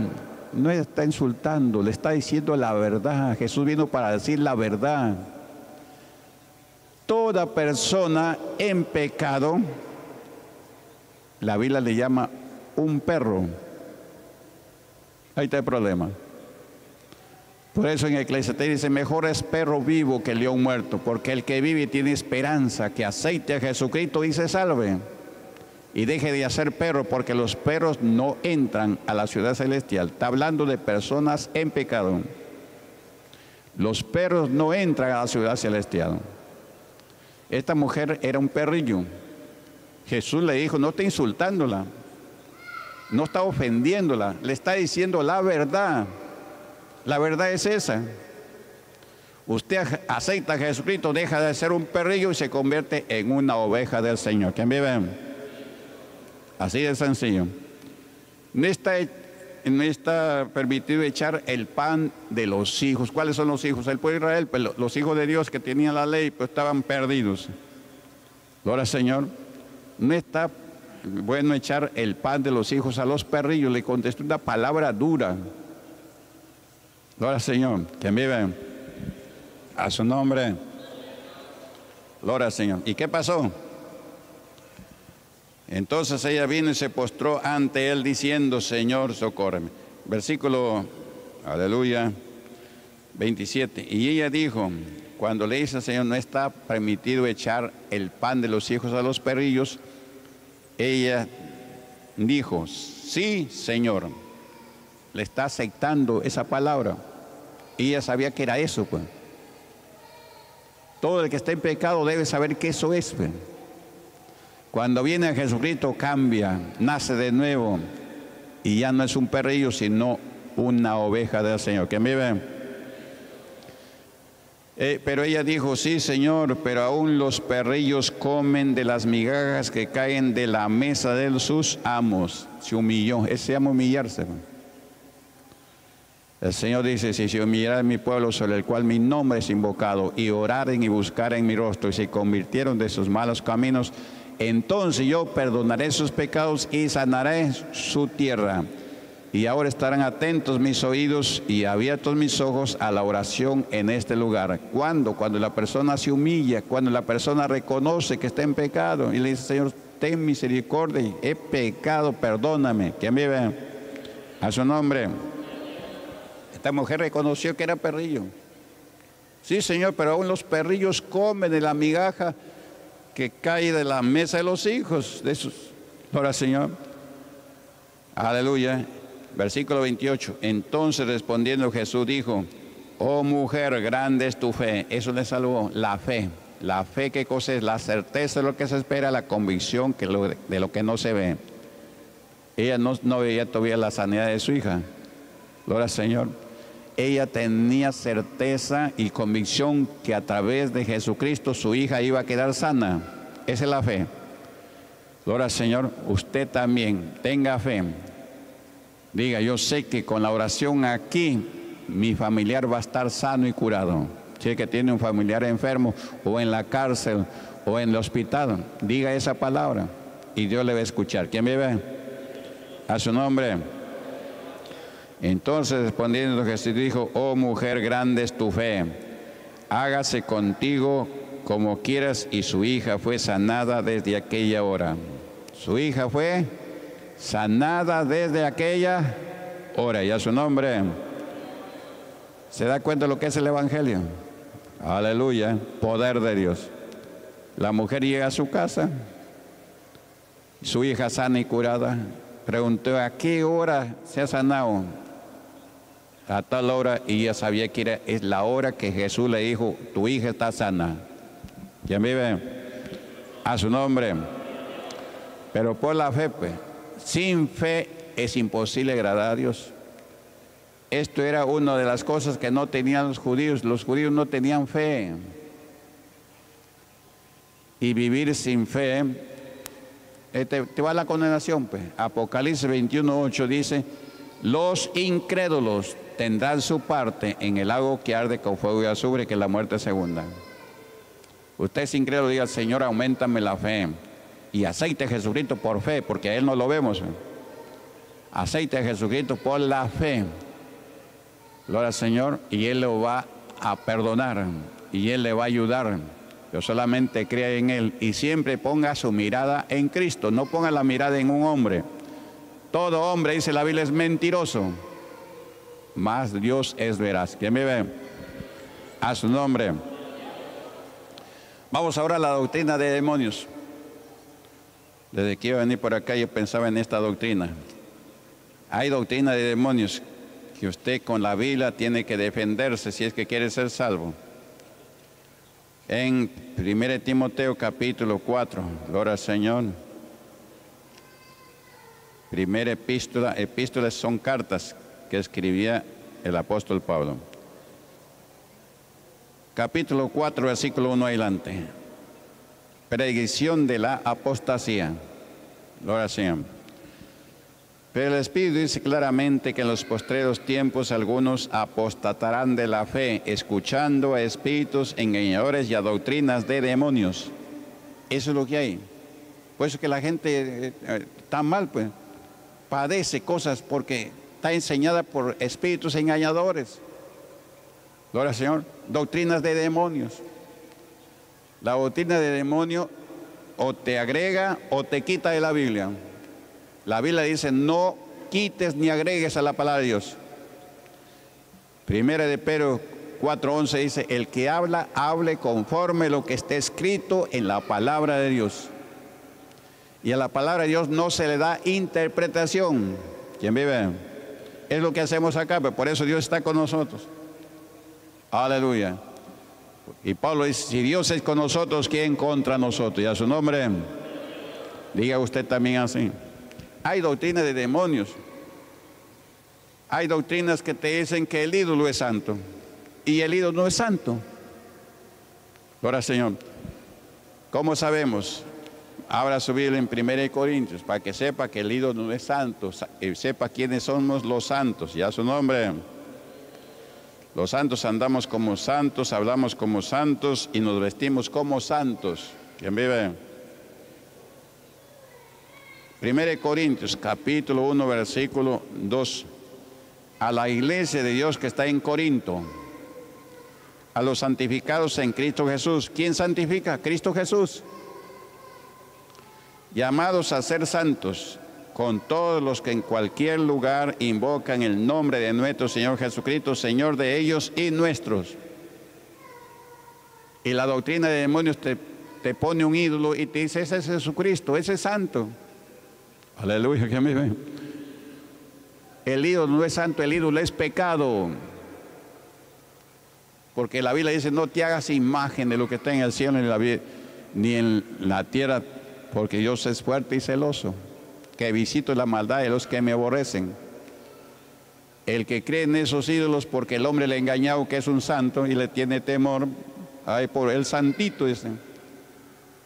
No está insultando, le está diciendo la verdad. Jesús vino para decir la verdad. Toda persona en pecado, la Biblia le llama un perro. Ahí está el problema. Por eso en Eclesiastés dice: mejor es perro vivo que león muerto, porque el que vive tiene esperanza, que aceite a Jesucristo y se salve. Y deje de hacer perro, porque los perros no entran a la ciudad celestial. Está hablando de personas en pecado. Los perros no entran a la ciudad celestial. Esta mujer era un perrillo. Jesús le dijo: no está insultándola, no está ofendiéndola, le está diciendo la verdad. La verdad es esa. Usted acepta a Jesucristo, deja de ser un perrillo y se convierte en una oveja del Señor. ¿Quién vive? Así de sencillo. No está permitido echar el pan de los hijos. ¿Cuáles son los hijos? El pueblo de Israel, pues, los hijos de Dios que tenían la ley, pues estaban perdidos. Gloria al Señor. No está bueno echar el pan de los hijos a los perrillos. Le contestó una palabra dura. Gloria al Señor. ¿Quién vive? A su nombre. Gloria al Señor. ¿Y qué pasó? Entonces ella vino y se postró ante él diciendo: Señor, socórreme. Versículo, aleluya, 27. Y ella dijo, cuando le dice al Señor: no está permitido echar el pan de los hijos a los perrillos, ella dijo: sí, Señor. Le está aceptando esa palabra. Y ella sabía que era eso, pues. Todo el que está en pecado debe saber que eso es, pues. Cuando viene a Jesucristo cambia, nace de nuevo, y ya no es un perrillo, sino una oveja del Señor. ¿Quién vive? Pero ella dijo, sí, Señor, pero aún los perrillos comen de las migajas que caen de la mesa de sus amos. Se humilló, se llama humillarse. El Señor dice, si se humillará mi pueblo sobre el cual mi nombre es invocado, y oraren y buscaren mi rostro, y se convirtieron de sus malos caminos, entonces yo perdonaré sus pecados y sanaré su tierra. Y ahora estarán atentos mis oídos y abiertos mis ojos a la oración en este lugar. ¿Cuándo? Cuando la persona se humilla, cuando la persona reconoce que está en pecado y le dice, Señor, ten misericordia, he pecado, perdóname. ¿Quién vive? A su nombre. Esta mujer reconoció que era perrillo. Sí, Señor, pero aún los perrillos comen de la migaja que cae de la mesa de los hijos de sus. Ahora, Señor. Aleluya. Versículo 28, entonces respondiendo Jesús dijo, oh mujer, grande es tu fe. Eso le salvó, la fe qué cosa es, la certeza de lo que se espera, la convicción de lo que no se ve. Ella no veía todavía la sanidad de su hija, gloria al Señor. Ella tenía certeza y convicción que a través de Jesucristo su hija iba a quedar sana. Esa es la fe, gloria al Señor. Usted también tenga fe. Diga, yo sé que con la oración aquí, mi familiar va a estar sano y curado. Si es que tiene un familiar enfermo, o en la cárcel, o en el hospital, diga esa palabra y Dios le va a escuchar. ¿Quién vive? A su nombre. Entonces, respondiendo Jesús dijo, oh mujer, grande es tu fe. Hágase contigo como quieras. Y su hija fue sanada desde aquella hora. Su hija fue sanada desde aquella hora, y a su nombre. ¿Se da cuenta de lo que es el Evangelio? Aleluya, poder de Dios. La mujer llega a su casa, su hija sana y curada. Preguntó, ¿a qué hora se ha sanado? A tal hora, y ella sabía que era, es la hora que Jesús le dijo, tu hija está sana. ¿Quién vive? A su nombre. Pero por la fe, pues. Sin fe es imposible agradar a Dios. Esto era una de las cosas que no tenían los judíos. Los judíos no tenían fe. Y vivir sin fe, te va la condenación, pues. Apocalipsis 21:8 dice, los incrédulos tendrán su parte en el lago que arde con fuego y azufre, que es la muerte segunda. Usted es incrédulo, diga, Señor, auméntame la fe. Y aceite a Jesucristo por fe, porque a Él no lo vemos. Aceite a Jesucristo por la fe. Gloria al Señor, y Él lo va a perdonar, y Él le va a ayudar. Yo solamente crea en Él, y siempre ponga su mirada en Cristo, no ponga la mirada en un hombre. Todo hombre, dice la Biblia, es mentiroso, mas Dios es veraz. ¿Quién vive? A su nombre. Vamos ahora a la doctrina de demonios. Desde que iba a venir por acá yo pensaba en esta doctrina. Hay doctrina de demonios que usted con la Biblia tiene que defenderse si es que quiere ser salvo. En 1 Timoteo capítulo 4, gloria al Señor. Primera epístola, epístolas son cartas que escribía el apóstol Pablo. Capítulo 4, versículo 1 adelante. Predicción de la apostasía. Gloria al Señor. Pero el Espíritu dice claramente que en los postreros tiempos algunos apostatarán de la fe, escuchando a espíritus engañadores y a doctrinas de demonios. Eso es lo que hay. Por eso que la gente está mal, pues. Padece cosas porque está enseñada por espíritus engañadores. Gloria al Señor. Doctrinas de demonios. La doctrina de demonio o te agrega o te quita de la Biblia. La Biblia dice, no quites ni agregues a la palabra de Dios. Primera de Pedro 4:11 dice, el que habla, hable conforme lo que está escrito en la palabra de Dios. Y a la palabra de Dios no se le da interpretación. ¿Quién vive? Es lo que hacemos acá, pero por eso Dios está con nosotros. Aleluya. Y Pablo dice, si Dios es con nosotros, ¿quién contra nosotros? Y a su nombre, diga usted también así. Hay doctrina de demonios Hay doctrinas que te dicen que el ídolo es santo, y el ídolo no es santo. Ahora, Señor, ¿cómo sabemos? Ahora subir en 1 Corintios, para que sepa que el ídolo no es santo, y sepa quiénes somos los santos, ya su nombre. Los santos andamos como santos, hablamos como santos y nos vestimos como santos. ¿Quién vive? 1 Corintios, capítulo 1, versículo 2. A la iglesia de Dios que está en Corinto, a los santificados en Cristo Jesús. ¿Quién santifica? Cristo Jesús. Llamados a ser santos, con todos los que en cualquier lugar invocan el nombre de nuestro Señor Jesucristo, Señor de ellos y nuestros. Y la doctrina de demonios te pone un ídolo y te dice, ese es Jesucristo, ese es santo. Aleluya, que a mí me... El ídolo no es santo, el ídolo es pecado. Porque la Biblia dice, no te hagas imagen de lo que está en el cielo ni en la tierra, porque Dios es fuerte y celoso, que visito la maldad de los que me aborrecen. El que cree en esos ídolos, porque el hombre le ha engañado que es un santo y le tiene temor, ay, por el santito, dicen.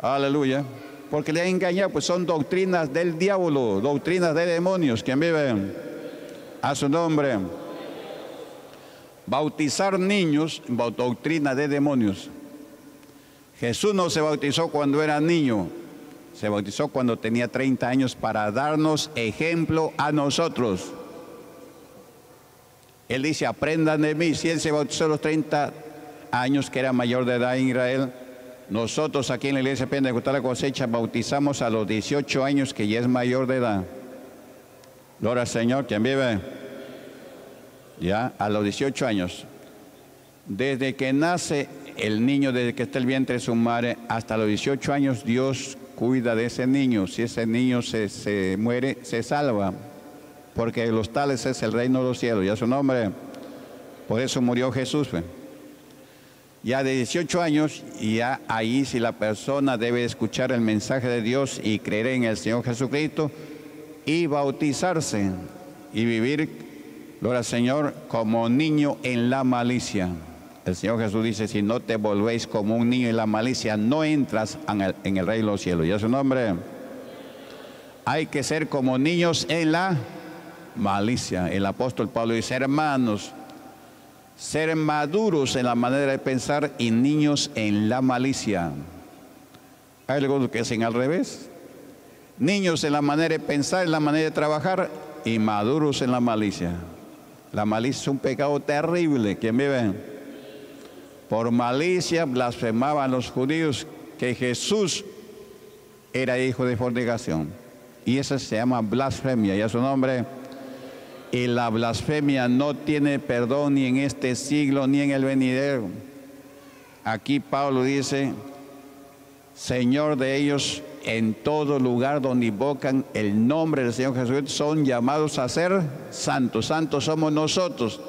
Aleluya. Porque le ha engañado, pues son doctrinas del diablo, doctrinas de demonios. ¿Quién vive? A su nombre. Bautizar niños, doctrina de demonios. Jesús no se bautizó cuando era niño. Se bautizó cuando tenía 30 años para darnos ejemplo a nosotros. Él dice, aprendan de mí. Si Él se bautizó a los 30 años, que era mayor de edad en Israel, nosotros aquí en la Iglesia Pentecostal la Cosecha bautizamos a los 18 años, que ya es mayor de edad. Gloria al Señor, ¿quién vive? Ya, a los 18 años. Desde que nace el niño, desde que está el vientre de su madre, hasta los 18 años, Dios cuida de ese niño. Si ese niño se muere, se salva, porque los tales es el reino de los cielos, ya su nombre. Por eso murió Jesús. Ya de 18 años, ya ahí si la persona debe escuchar el mensaje de Dios y creer en el Señor Jesucristo y bautizarse y vivir, gloria al Señor, como niño en la malicia. El Señor Jesús dice, si no te volvéis como un niño en la malicia, no entras en el reino de los cielos. Ya su nombre. Hay que ser como niños en la malicia. El apóstol Pablo dice, hermanos, ser maduros en la manera de pensar y niños en la malicia. Hay algunos que dicen al revés. Niños en la manera de pensar, en la manera de trabajar, y maduros en la malicia. La malicia es un pecado terrible. ¿Quién vive? Por malicia blasfemaban los judíos que Jesús era hijo de fornicación. Y eso se llama blasfemia, ya su nombre. Y la blasfemia no tiene perdón ni en este siglo ni en el venidero. Aquí Pablo dice, Señor de ellos, en todo lugar donde invocan el nombre del Señor Jesucristo, son llamados a ser santos. Santos somos nosotros,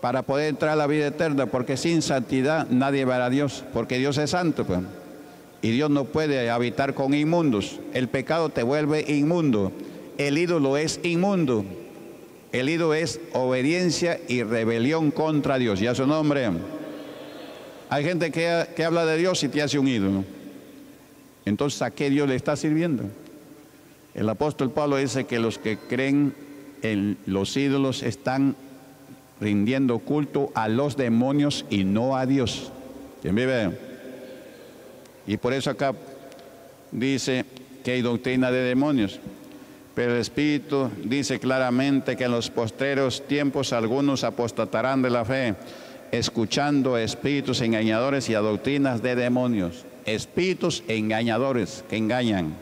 para poder entrar a la vida eterna, porque sin santidad nadie verá a Dios, porque Dios es santo, pues. Y Dios no puede habitar con inmundos. El pecado te vuelve inmundo. El ídolo es inmundo. El ídolo es obediencia y rebelión contra Dios. Ya su nombre. Hay gente que habla de Dios y te hace un ídolo. Entonces, ¿a qué Dios le está sirviendo? El apóstol Pablo dice que los que creen en los ídolos están rindiendo culto a los demonios y no a Dios. ¿Quién vive? Y por eso acá dice que hay doctrina de demonios. Pero el Espíritu dice claramente que en los postreros tiempos algunos apostatarán de la fe, escuchando espíritus engañadores y a doctrinas de demonios. Espíritus engañadores que engañan.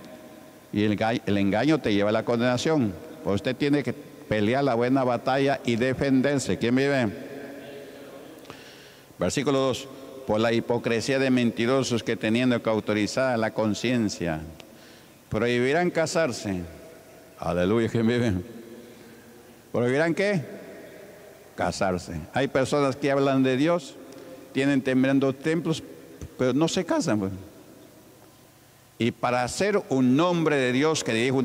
Y el engaño te lleva a la condenación. Pues usted tiene que pelear la buena batalla y defenderse. ¿Quién vive? Versículo 2. Por la hipocresía de mentirosos que teniendo cauterizada la conciencia, prohibirán casarse. Aleluya, ¿quién vive? ¿Prohibirán qué? Casarse. Hay personas que hablan de Dios, tienen tremendo templos, pero no se casan. Pues. Y para ser un hombre de Dios, que dijo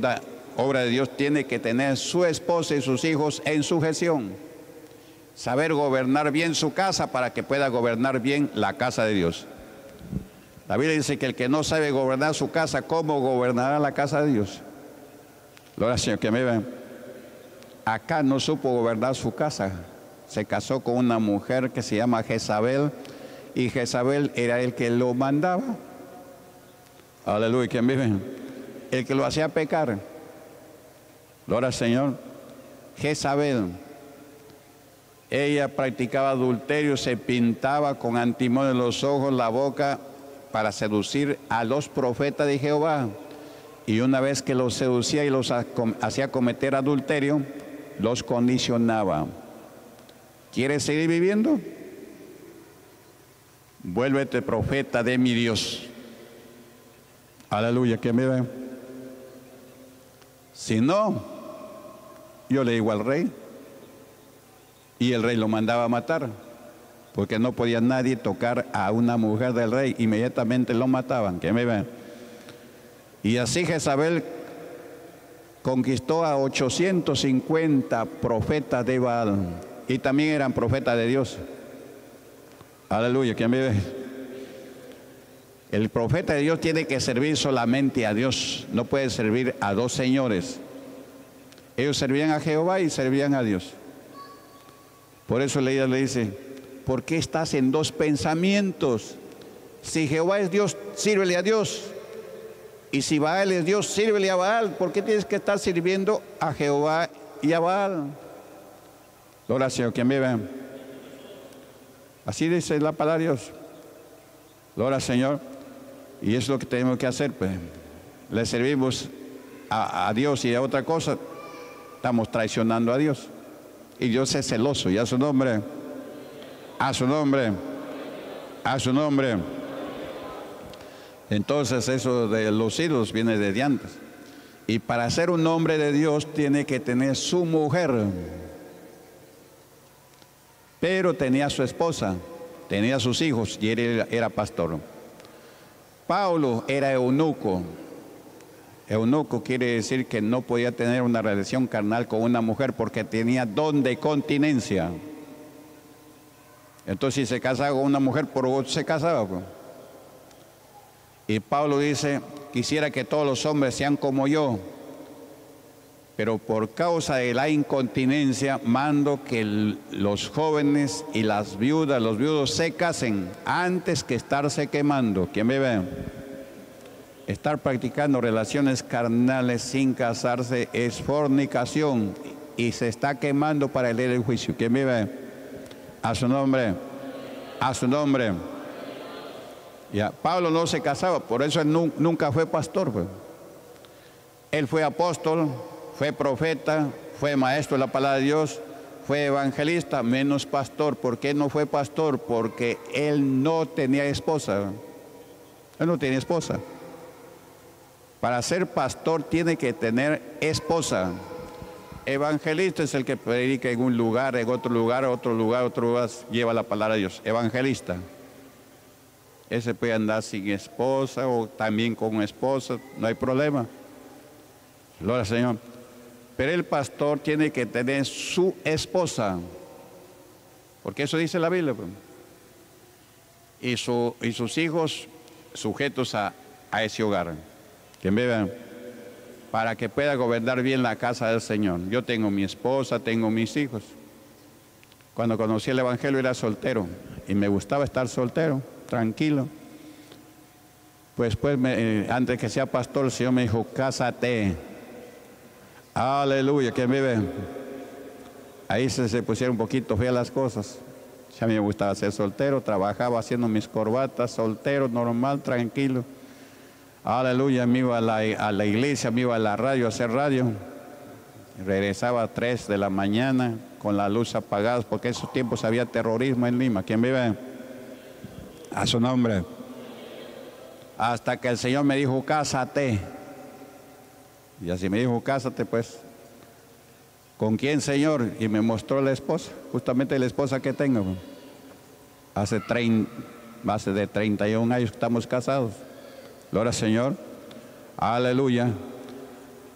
obra de Dios tiene que tener su esposa y sus hijos en sujeción. Saber gobernar bien su casa para que pueda gobernar bien la casa de Dios. La Biblia dice que el que no sabe gobernar su casa, ¿cómo gobernará la casa de Dios? Gloria al Señor, que me vean. Acá no supo gobernar su casa. Se casó con una mujer que se llama Jezabel, y Jezabel era el que lo mandaba. Aleluya, ¿quién vive? El que lo hacía pecar. Gloria al Señor. Jezabel, ella practicaba adulterio, se pintaba con antimonio en los ojos, la boca, para seducir a los profetas de Jehová. Y una vez que los seducía y los hacía cometer adulterio, los condicionaba. ¿Quieres seguir viviendo? Vuélvete profeta de mi Dios. Aleluya, que me ven. Si no, yo le digo al rey. Y el rey lo mandaba a matar, porque no podía nadie tocar a una mujer del rey. Inmediatamente lo mataban, que me ven. Y así Jezabel conquistó a 850 profetas de Baal. Y también eran profetas de Dios. Aleluya, ¿quién vive? El profeta de Dios tiene que servir solamente a Dios, no puede servir a dos señores. Ellos servían a Jehová y servían a Dios. Por eso ella le dice, ¿por qué estás en dos pensamientos? Si Jehová es Dios, sírvele a Dios. Y si Baal es Dios, sírvele a Baal. ¿Por qué tienes que estar sirviendo a Jehová y a Baal? Gloria al Señor, ¿quién vive? Así dice la palabra de Dios. Gloria al Señor. Y es lo que tenemos que hacer, pues. Le servimos a Dios y a otra cosa, estamos traicionando a Dios. Y Dios es celoso. Y a su nombre, a su nombre, a su nombre. Entonces eso de los ídolos viene desde antes. Y para ser un hombre de Dios tiene que tener su mujer. Pero tenía su esposa, tenía sus hijos y era pastor. Pablo era eunuco. Eunuco quiere decir que no podía tener una relación carnal con una mujer porque tenía don de continencia. Entonces si se casaba con una mujer, por otro se casaba. Y Pablo dice, quisiera que todos los hombres sean como yo. Pero por causa de la incontinencia, mando que los jóvenes y las viudas, los viudos se casen antes que estarse quemando. ¿Quién me ve? Estar practicando relaciones carnales sin casarse es fornicación y se está quemando para leer el juicio. ¿Quién me ve? A su nombre, a su nombre. Ya, Pablo no se casaba, por eso él nunca fue pastor. Pues. Él fue apóstol. Fue profeta, fue maestro de la palabra de Dios, fue evangelista, menos pastor. ¿Por qué no fue pastor? Porque él no tenía esposa. Él no tenía esposa. Para ser pastor tiene que tener esposa. Evangelista es el que predica en un lugar, en otro lugar, otro lugar, otro lugar, lleva la palabra de Dios. Evangelista. Ese puede andar sin esposa o también con esposa, no hay problema. Gloria al Señor. Pero el pastor tiene que tener su esposa, porque eso dice la Biblia. Y sus hijos sujetos a ese hogar. Que me vean, para que pueda gobernar bien la casa del Señor. Yo tengo mi esposa, tengo mis hijos. Cuando conocí el Evangelio era soltero, y me gustaba estar soltero, tranquilo. Pues, antes que sea pastor, el Señor me dijo, cásate. Aleluya, ¿quién vive? Ahí se pusieron un poquito feas las cosas. Ya me gustaba ser soltero, trabajaba haciendo mis corbatas, soltero, normal, tranquilo. Aleluya, me iba a la iglesia, me iba a la radio, a hacer radio. Regresaba a 3 de la mañana con la luz apagada, porque en esos tiempos había terrorismo en Lima. ¿Quién vive? A su nombre. Hasta que el Señor me dijo, cásate. Y así me dijo, cásate pues. ¿Con quién, Señor? Y me mostró la esposa, justamente la esposa que tengo. Hace de 31 años que estamos casados. Gloria al Señor. Aleluya.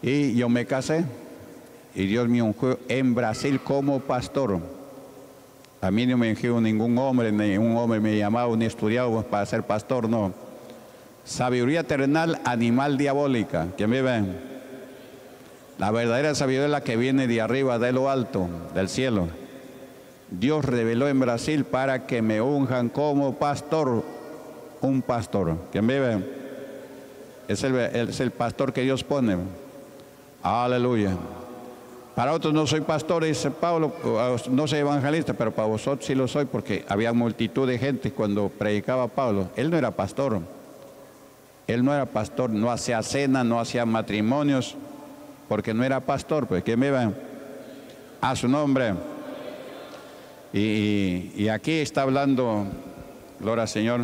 Y yo me casé y Dios me ungió en Brasil como pastor. A mí no me ungió ningún hombre, ni un hombre me llamaba, ni estudiaba para ser pastor, no. Sabiduría terrenal, animal diabólica. ¿Quién vive? La verdadera sabiduría es la que viene de arriba, de lo alto, del cielo. Dios reveló en Brasil para que me unjan como pastor, un pastor. ¿Quién vive? Es el pastor que Dios pone. Aleluya. Para otros no soy pastor, dice Pablo, no soy evangelista, pero para vosotros sí lo soy, porque había multitud de gente cuando predicaba Pablo. Él no era pastor. Él no era pastor, no hacía cena, no hacía matrimonios, porque no era pastor. Pues, ¿quién vive? A su nombre. Y aquí está hablando, gloria al Señor,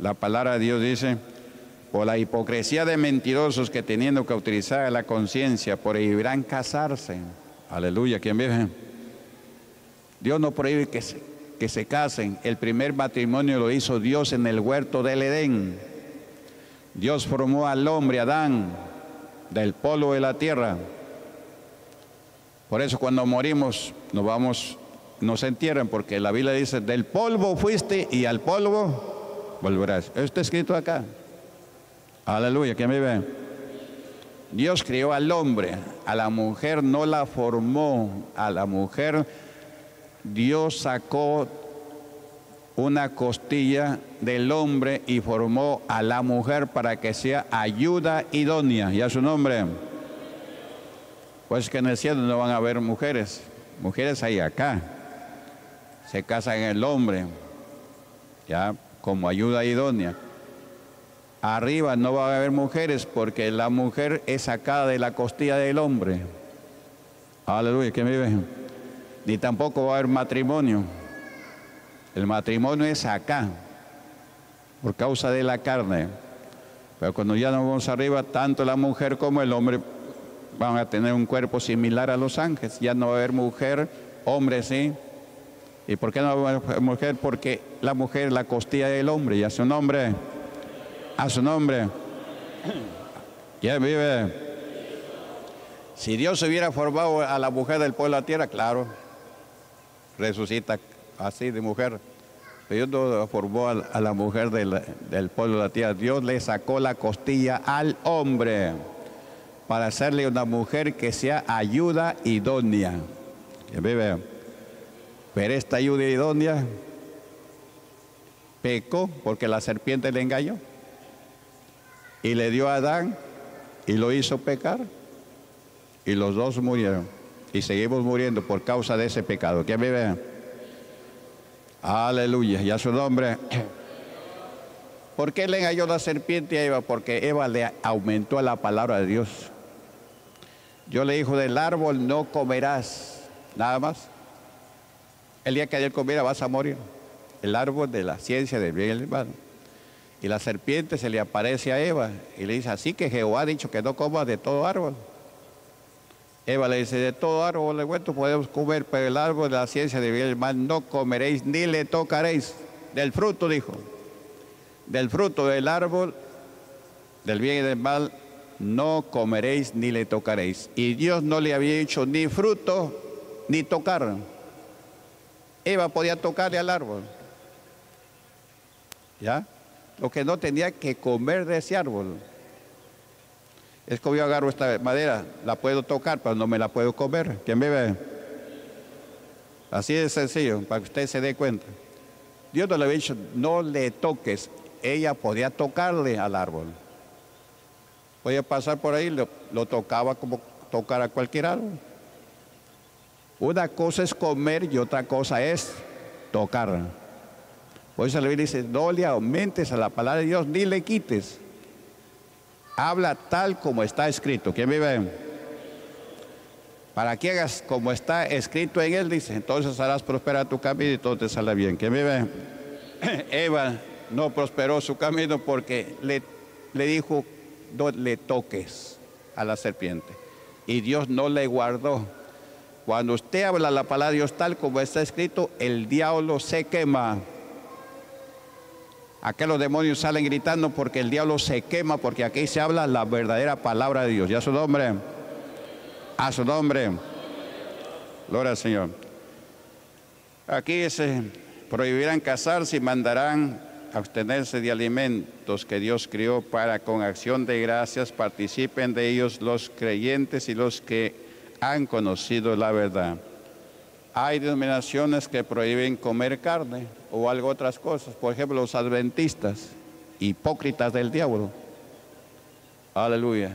la palabra de Dios dice, por la hipocresía de mentirosos que teniendo cauterizada la conciencia prohibirán casarse. Aleluya, ¿quién vive? Dios no prohíbe que se casen. El primer matrimonio lo hizo Dios en el huerto del Edén. Dios formó al hombre, Adán, del polvo de la tierra. Por eso cuando morimos nos entierran, porque la Biblia dice, del polvo fuiste y al polvo volverás. Esto está escrito acá. Aleluya, ¿quién vive? Dios crió al hombre, a la mujer no la formó, a la mujer Dios sacó una costilla del hombre y formó a la mujer para que sea ayuda idónea, y a su nombre. Pues que en el cielo no van a haber mujeres, mujeres hay acá. Se casan el hombre, ya, como ayuda idónea. Arriba no va a haber mujeres porque la mujer es sacada de la costilla del hombre. Aleluya, ¿quién vive? Ni tampoco va a haber matrimonio. El matrimonio es acá, por causa de la carne. Pero cuando ya nos vamos arriba, tanto la mujer como el hombre van a tener un cuerpo similar a los ángeles. Ya no va a haber mujer, hombre sí. ¿Y por qué no va a haber mujer? Porque la mujer es la costilla del hombre y hace un hombre. A su nombre. ¿Quién vive? Si Dios hubiera formado a la mujer del pueblo de la tierra, claro, resucita así de mujer. Pero Dios no formó a la mujer del pueblo de la tierra. Dios le sacó la costilla al hombre para hacerle una mujer que sea ayuda idónea. ¿Quién vive? Pero esta ayuda idónea pecó porque la serpiente le engañó. Y le dio a Adán y lo hizo pecar. Y los dos murieron. Y seguimos muriendo por causa de ese pecado. ¿Quién vive? Aleluya. Y a su nombre. ¿Por qué le engañó la serpiente a Eva? Porque Eva le aumentó la palabra de Dios. Yo le dijo, del árbol no comerás. Nada más. El día que ayer comiera vas a morir. El árbol de la ciencia del bien y del mal. Y la serpiente se le aparece a Eva y le dice, así que Jehová ha dicho que no comas de todo árbol. Eva le dice, de todo árbol de huerto podemos comer, pero el árbol de la ciencia de bien y mal no comeréis ni le tocaréis. Del fruto, dijo, del fruto del árbol del bien y del mal no comeréis ni le tocaréis. Y Dios no le había dicho ni fruto ni tocar. Eva podía tocarle al árbol. ¿Ya? Lo que no tenía que comer de ese árbol. Es como yo agarro esta madera, la puedo tocar, pero no me la puedo comer. ¿Quién vive? Así de sencillo, para que usted se dé cuenta. Dios no le había dicho, no le toques. Ella podía tocarle al árbol. Podía pasar por ahí, lo tocaba como tocar a cualquier árbol. Una cosa es comer y otra cosa es tocar. Por eso la Biblia dice, no le aumentes a la palabra de Dios, ni le quites. Habla tal como está escrito. ¿Quién vive? Para que hagas como está escrito en él, dice, entonces harás prosperar tu camino y todo te saldrá bien. ¿Quién vive? Eva no prosperó su camino porque le dijo, no le toques a la serpiente. Y Dios no le guardó. Cuando usted habla la palabra de Dios tal como está escrito, el diablo se quema. Acá los demonios salen gritando porque el diablo se quema, porque aquí se habla la verdadera palabra de Dios. ¿Y a su nombre? A su nombre. Gloria al Señor. Aquí se prohibirán casarse y mandarán abstenerse de alimentos que Dios crió para con acción de gracias participen de ellos los creyentes y los que han conocido la verdad. Hay denominaciones que prohíben comer carne o algo otras cosas. Por ejemplo, los adventistas, hipócritas del diablo. Aleluya.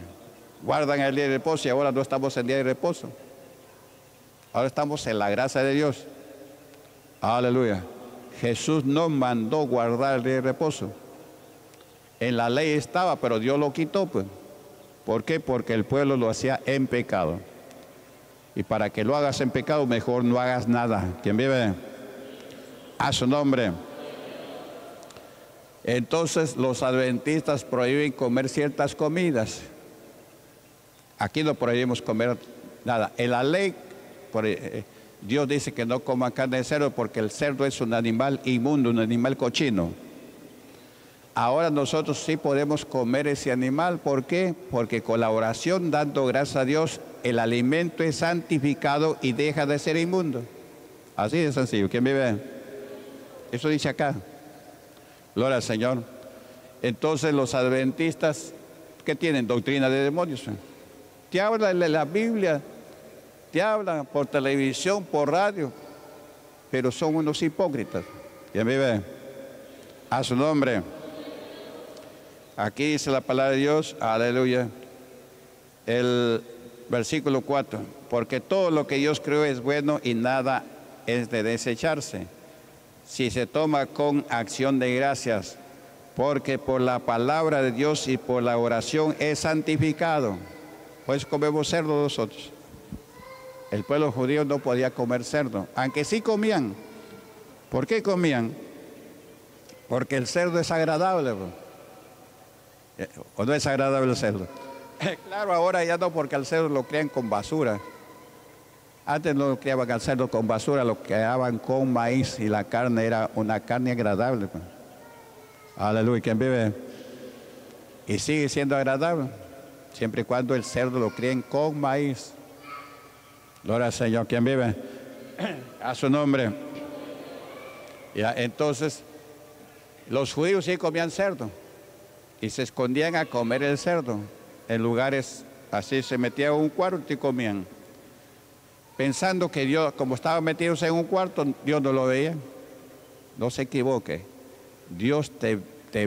Guardan el día de reposo y ahora no estamos en día de reposo. Ahora estamos en la gracia de Dios. Aleluya. Jesús no mandó guardar el día de reposo. En la ley estaba, pero Dios lo quitó, pues. ¿Por qué? Porque el pueblo lo hacía en pecado. Y para que lo hagas en pecado, mejor no hagas nada. ¿Quién vive? A su nombre. Entonces, los adventistas prohíben comer ciertas comidas. Aquí no prohibimos comer nada. En la ley, Dios dice que no coman carne de cerdo porque el cerdo es un animal inmundo, un animal cochino. Ahora nosotros sí podemos comer ese animal. ¿Por qué? Porque con la oración, dando gracias a Dios, el alimento es santificado y deja de ser inmundo. Así de sencillo. ¿Quién vive? Eso dice acá. Gloria al Señor. Entonces los adventistas, ¿qué tienen? Doctrina de demonios. Te hablan de la Biblia, te hablan por televisión, por radio, pero son unos hipócritas. ¿Quién vive? A su nombre. Aquí dice la palabra de Dios, aleluya, el versículo 4. Porque todo lo que Dios creó es bueno y nada es de desecharse, si se toma con acción de gracias, porque por la palabra de Dios y por la oración es santificado. Pues comemos cerdo nosotros. El pueblo judío no podía comer cerdo, aunque sí comían. ¿Por qué comían? Porque el cerdo es agradable, bro. ¿O no es agradable el cerdo? Claro, ahora ya no, porque al cerdo lo crían con basura. Antes no lo criaban al cerdo con basura, lo criaban con maíz y la carne era una carne agradable. Aleluya, ¿quién vive? Y sigue siendo agradable, siempre y cuando el cerdo lo críen con maíz. Gloria al Señor, ¿quién vive? A su nombre. Ya, entonces, los judíos sí comían cerdo. Y se escondían a comer el cerdo. En lugares así se metían en un cuarto y comían. Pensando que Dios, como estaban metidos en un cuarto, Dios no lo veía. No se equivoque. Dios te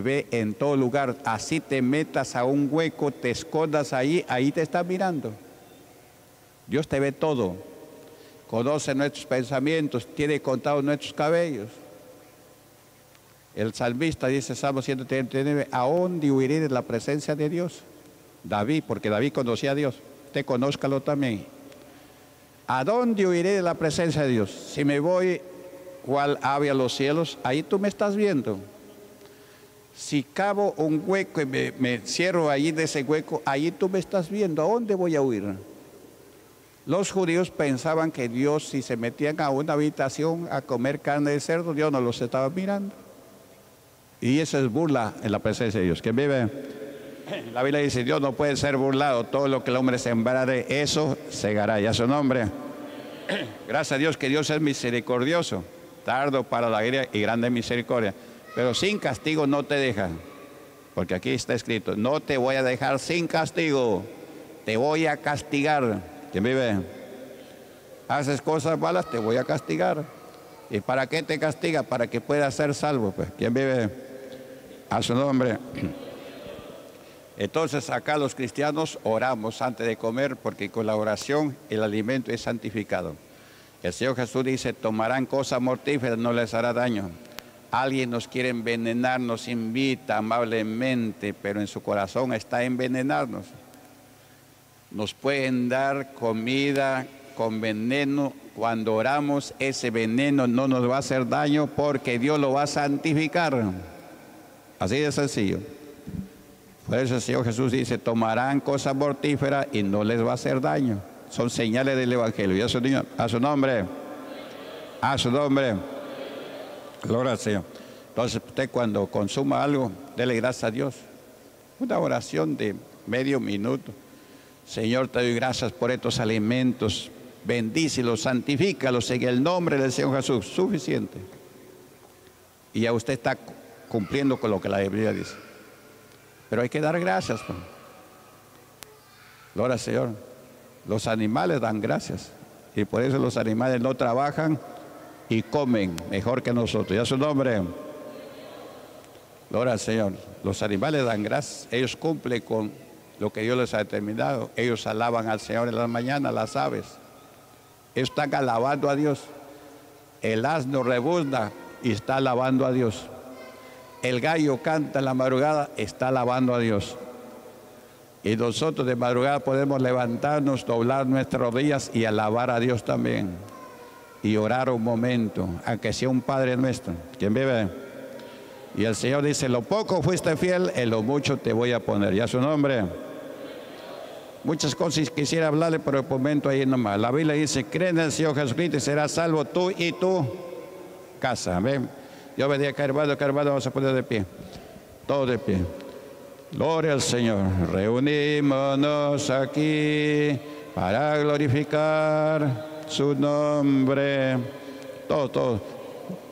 ve en todo lugar. Así te metas a un hueco, te escondas ahí, ahí te está mirando. Dios te ve todo. Conoce nuestros pensamientos, tiene contados nuestros cabellos. El salmista dice, Salmo 139, ¿a dónde huiré de la presencia de Dios? David, porque David conocía a Dios. Usted conózcalo también. ¿A dónde huiré de la presencia de Dios? Si me voy, cual ave a los cielos, ahí tú me estás viendo. Si cavo un hueco y me cierro allí de ese hueco, ahí tú me estás viendo. ¿A dónde voy a huir? Los judíos pensaban que Dios, si se metían a una habitación a comer carne de cerdo, Dios no los estaba mirando. Y eso es burla en la presencia de Dios. ¿Quién vive? La Biblia dice, Dios no puede ser burlado. Todo lo que el hombre sembrare, eso segará. Y a su nombre. Gracias a Dios que Dios es misericordioso. Tardo para la ira y grande misericordia. Pero sin castigo no te deja. Porque aquí está escrito, no te voy a dejar sin castigo. Te voy a castigar. ¿Quién vive? Haces cosas malas, te voy a castigar. ¿Y para qué te castiga? Para que puedas ser salvo, pues. ¿Quién vive? A su nombre. Entonces acá los cristianos oramos antes de comer porque con la oración el alimento es santificado. El Señor Jesús dice, tomarán cosas mortíferas, no les hará daño. Alguien nos quiere envenenar, nos invita amablemente, pero en su corazón está envenenarnos. Nos pueden dar comida con veneno. Cuando oramos, ese veneno no nos va a hacer daño porque Dios lo va a santificar. Así de sencillo. Por eso el Señor Jesús dice, tomarán cosas mortíferas y no les va a hacer daño. Son señales del Evangelio. Y a su nombre. A su nombre. Gloria al Señor. Entonces usted cuando consuma algo, dele gracias a Dios. Una oración de medio minuto. Señor, te doy gracias por estos alimentos. Bendícelos, santifícalos en el nombre del Señor Jesús. Suficiente. Y ya usted está cumpliendo con lo que la Biblia dice. Pero hay que dar gracias. Gloria al Señor. Los animales dan gracias. Y por eso los animales no trabajan y comen mejor que nosotros. Ya su nombre. Gloria al Señor. Los animales dan gracias. Ellos cumplen con lo que Dios les ha determinado. Ellos alaban al Señor en la mañana, las aves. Ellos están alabando a Dios. El asno rebuzna y está alabando a Dios. El gallo canta en la madrugada, está alabando a Dios. Y nosotros de madrugada podemos levantarnos, doblar nuestras rodillas y alabar a Dios también. Y orar un momento, aunque sea un Padre Nuestro. ¿Quién vive? Y el Señor dice, lo poco fuiste fiel, en lo mucho te voy a poner. ¿Ya su nombre? Muchas cosas quisiera hablarle, pero el momento ahí nomás. La Biblia dice, cree en el Señor Jesucristo y serás salvo tú y tu casa. Amén. Yo venía carvado, vamos a poner de pie. Todo de pie. Gloria al Señor. Reunímonos aquí para glorificar su nombre. Todos.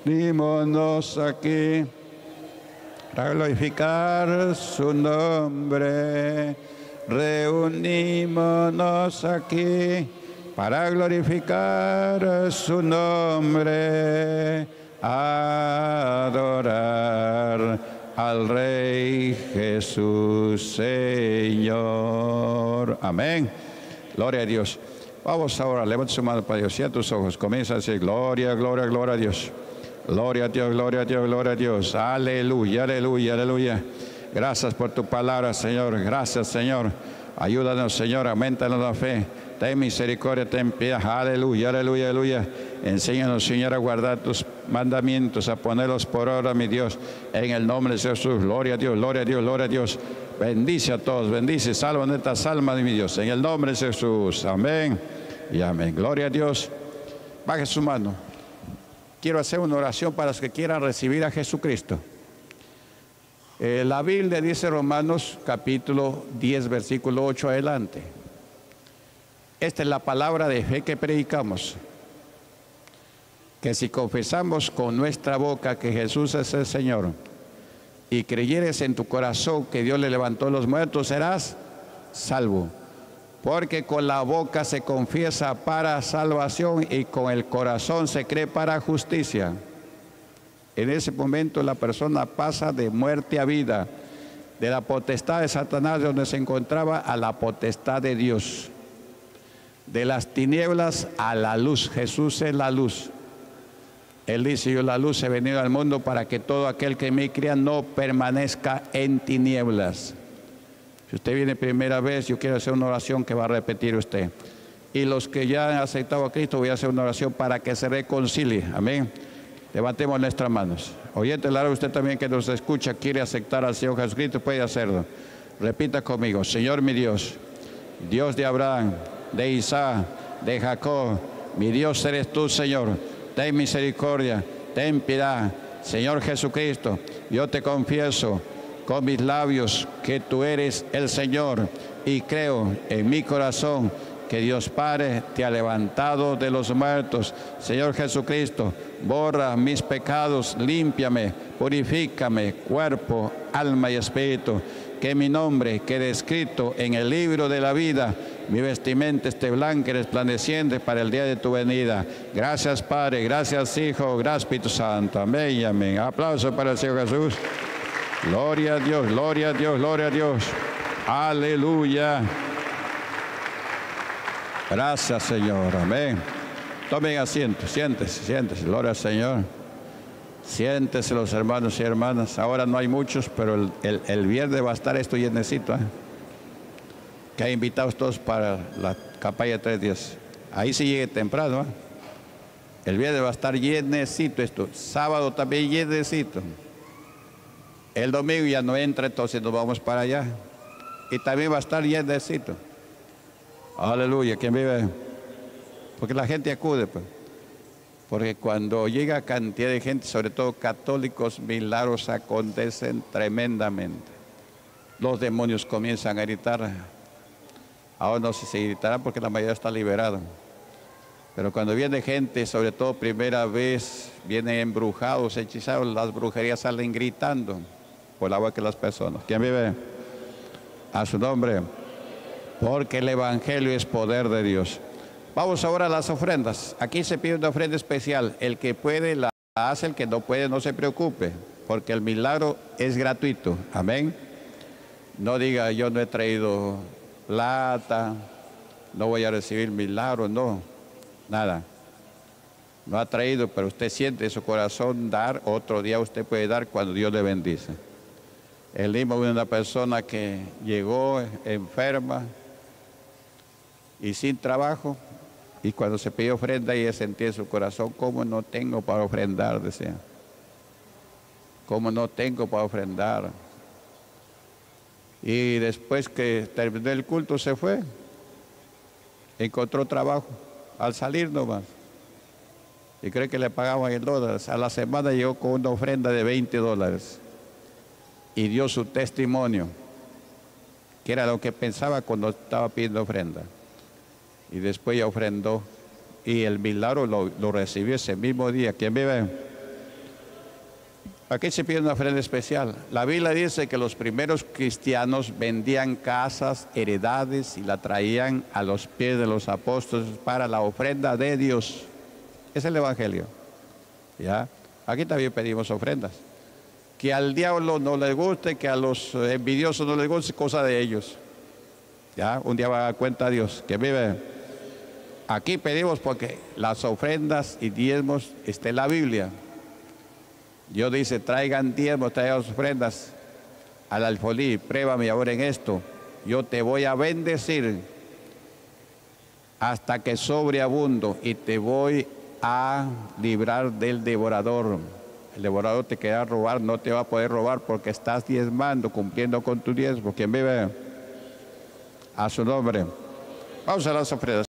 Reunímonos aquí para glorificar su nombre. Reunímonos aquí para glorificar su nombre. Adorar al Rey Jesús Señor. Amén. Gloria a Dios. Vamos ahora, levanta su mano para Dios, cierra tus ojos, comienza a decir gloria, gloria, gloria a Dios. Gloria a Dios, gloria a Dios, gloria a Dios. Aleluya, aleluya, aleluya. Gracias por tu palabra, Señor. Gracias, Señor. Ayúdanos, Señor, aumentanos la fe. Ten misericordia, ten piedad. Aleluya, aleluya, aleluya. Enséñanos, Señor, a guardar tus mandamientos, a ponerlos por obra, mi Dios. En el nombre de Jesús. Gloria a Dios, gloria a Dios, gloria a Dios. Bendice a todos, bendice, salva estas almas de mi Dios. En el nombre de Jesús. Amén y amén. Gloria a Dios. Baje su mano. Quiero hacer una oración para los que quieran recibir a Jesucristo. La Biblia dice Romanos capítulo 10, versículo 8 adelante. Esta es la palabra de fe que predicamos. Que si confesamos con nuestra boca que Jesús es el Señor y creyeres en tu corazón que Dios le levantó a los muertos, serás salvo. Porque con la boca se confiesa para salvación y con el corazón se cree para justicia. En ese momento la persona pasa de muerte a vida, de la potestad de Satanás, donde se encontraba, a la potestad de Dios. De las tinieblas a la luz. Jesús es la luz. Él dice, yo la luz he venido al mundo para que todo aquel que me crea no permanezca en tinieblas. Si usted viene primera vez, yo quiero hacer una oración que va a repetir usted. Y los que ya han aceptado a Cristo, voy a hacer una oración para que se reconcilie. Amén. Levantemos nuestras manos. Oyente largo, usted también que nos escucha, quiere aceptar al Señor Jesucristo, puede hacerlo. Repita conmigo, Señor mi Dios, Dios de Abraham, de Isaac, de Jacob, mi Dios eres tú, Señor. Ten misericordia, ten piedad, Señor Jesucristo. Yo te confieso con mis labios que tú eres el Señor y creo en mi corazón que Dios Padre te ha levantado de los muertos. Señor Jesucristo, borra mis pecados, límpiame, purifícame, cuerpo, alma y espíritu. Que mi nombre quede escrito en el libro de la vida, mi vestimenta esté blanca y resplandeciente para el día de tu venida. Gracias Padre, gracias Hijo, gracias Espíritu Santo. Amén y amén. Aplauso para el Señor Jesús. Gloria a Dios, gloria a Dios, gloria a Dios. Aleluya. Gracias, Señor. Amén. Tomen asiento. Siéntese, siéntese. Gloria al Señor. Siéntese los hermanos y hermanas. Ahora no hay muchos, pero el viernes va a estar esto llenecito. Que hay invitados todos para la capilla 310. Ahí sí llegue temprano. El viernes va a estar llenecito esto. Sábado también llenecito. El domingo ya no entra, entonces nos vamos para allá. Y también va a estar llenecito. Aleluya, ¿quién vive? Porque la gente acude, pues. Porque cuando llega cantidad de gente, sobre todo católicos, milagros acontecen tremendamente. Los demonios comienzan a gritar. Ahora no sé si gritarán porque la mayoría está liberada. Pero cuando viene gente, sobre todo primera vez, vienen embrujados, hechizados, las brujerías salen gritando por la boca de las personas. ¿Quién vive? A su nombre. Porque el Evangelio es poder de Dios. Vamos ahora a las ofrendas. Aquí se pide una ofrenda especial. El que puede la hace, el que no puede no se preocupe, porque el milagro es gratuito. Amén. No diga, yo no he traído plata, no voy a recibir milagro, no, nada. No ha traído, pero usted siente en su corazón dar, otro día usted puede dar cuando Dios le bendice. En Lima hubo una persona que llegó enferma y sin trabajo, y cuando se pidió ofrenda ella sentía en su corazón, ¿cómo no tengo para ofrendar? Decía, ¿cómo no tengo para ofrendar? Y después que terminó el culto se fue, encontró trabajo, al salir nomás. Y cree que le pagaban en dólares. A la semana llegó con una ofrenda de $20 y dio su testimonio, que era lo que pensaba cuando estaba pidiendo ofrenda. Y después ya ofrendó y el milagro lo recibió ese mismo día. ¿Quién vive? Aquí se pide una ofrenda especial. La Biblia dice que los primeros cristianos vendían casas, heredades y la traían a los pies de los apóstoles para la ofrenda de Dios. Es el Evangelio. ¿Ya? Aquí también pedimos ofrendas. Que al diablo no les guste, que a los envidiosos no les guste, cosa de ellos. ¿Ya? Un día va a dar cuenta a Dios que vive. Aquí pedimos porque las ofrendas y diezmos está en la Biblia. Dios dice, traigan diezmos, traigan ofrendas al alfolí, pruébame ahora en esto, yo te voy a bendecir hasta que sobreabundo y te voy a librar del devorador. El devorador te querrá robar, no te va a poder robar porque estás diezmando, cumpliendo con tu diezmo. ¿Quién vive? A su nombre. Vamos a las ofrendas.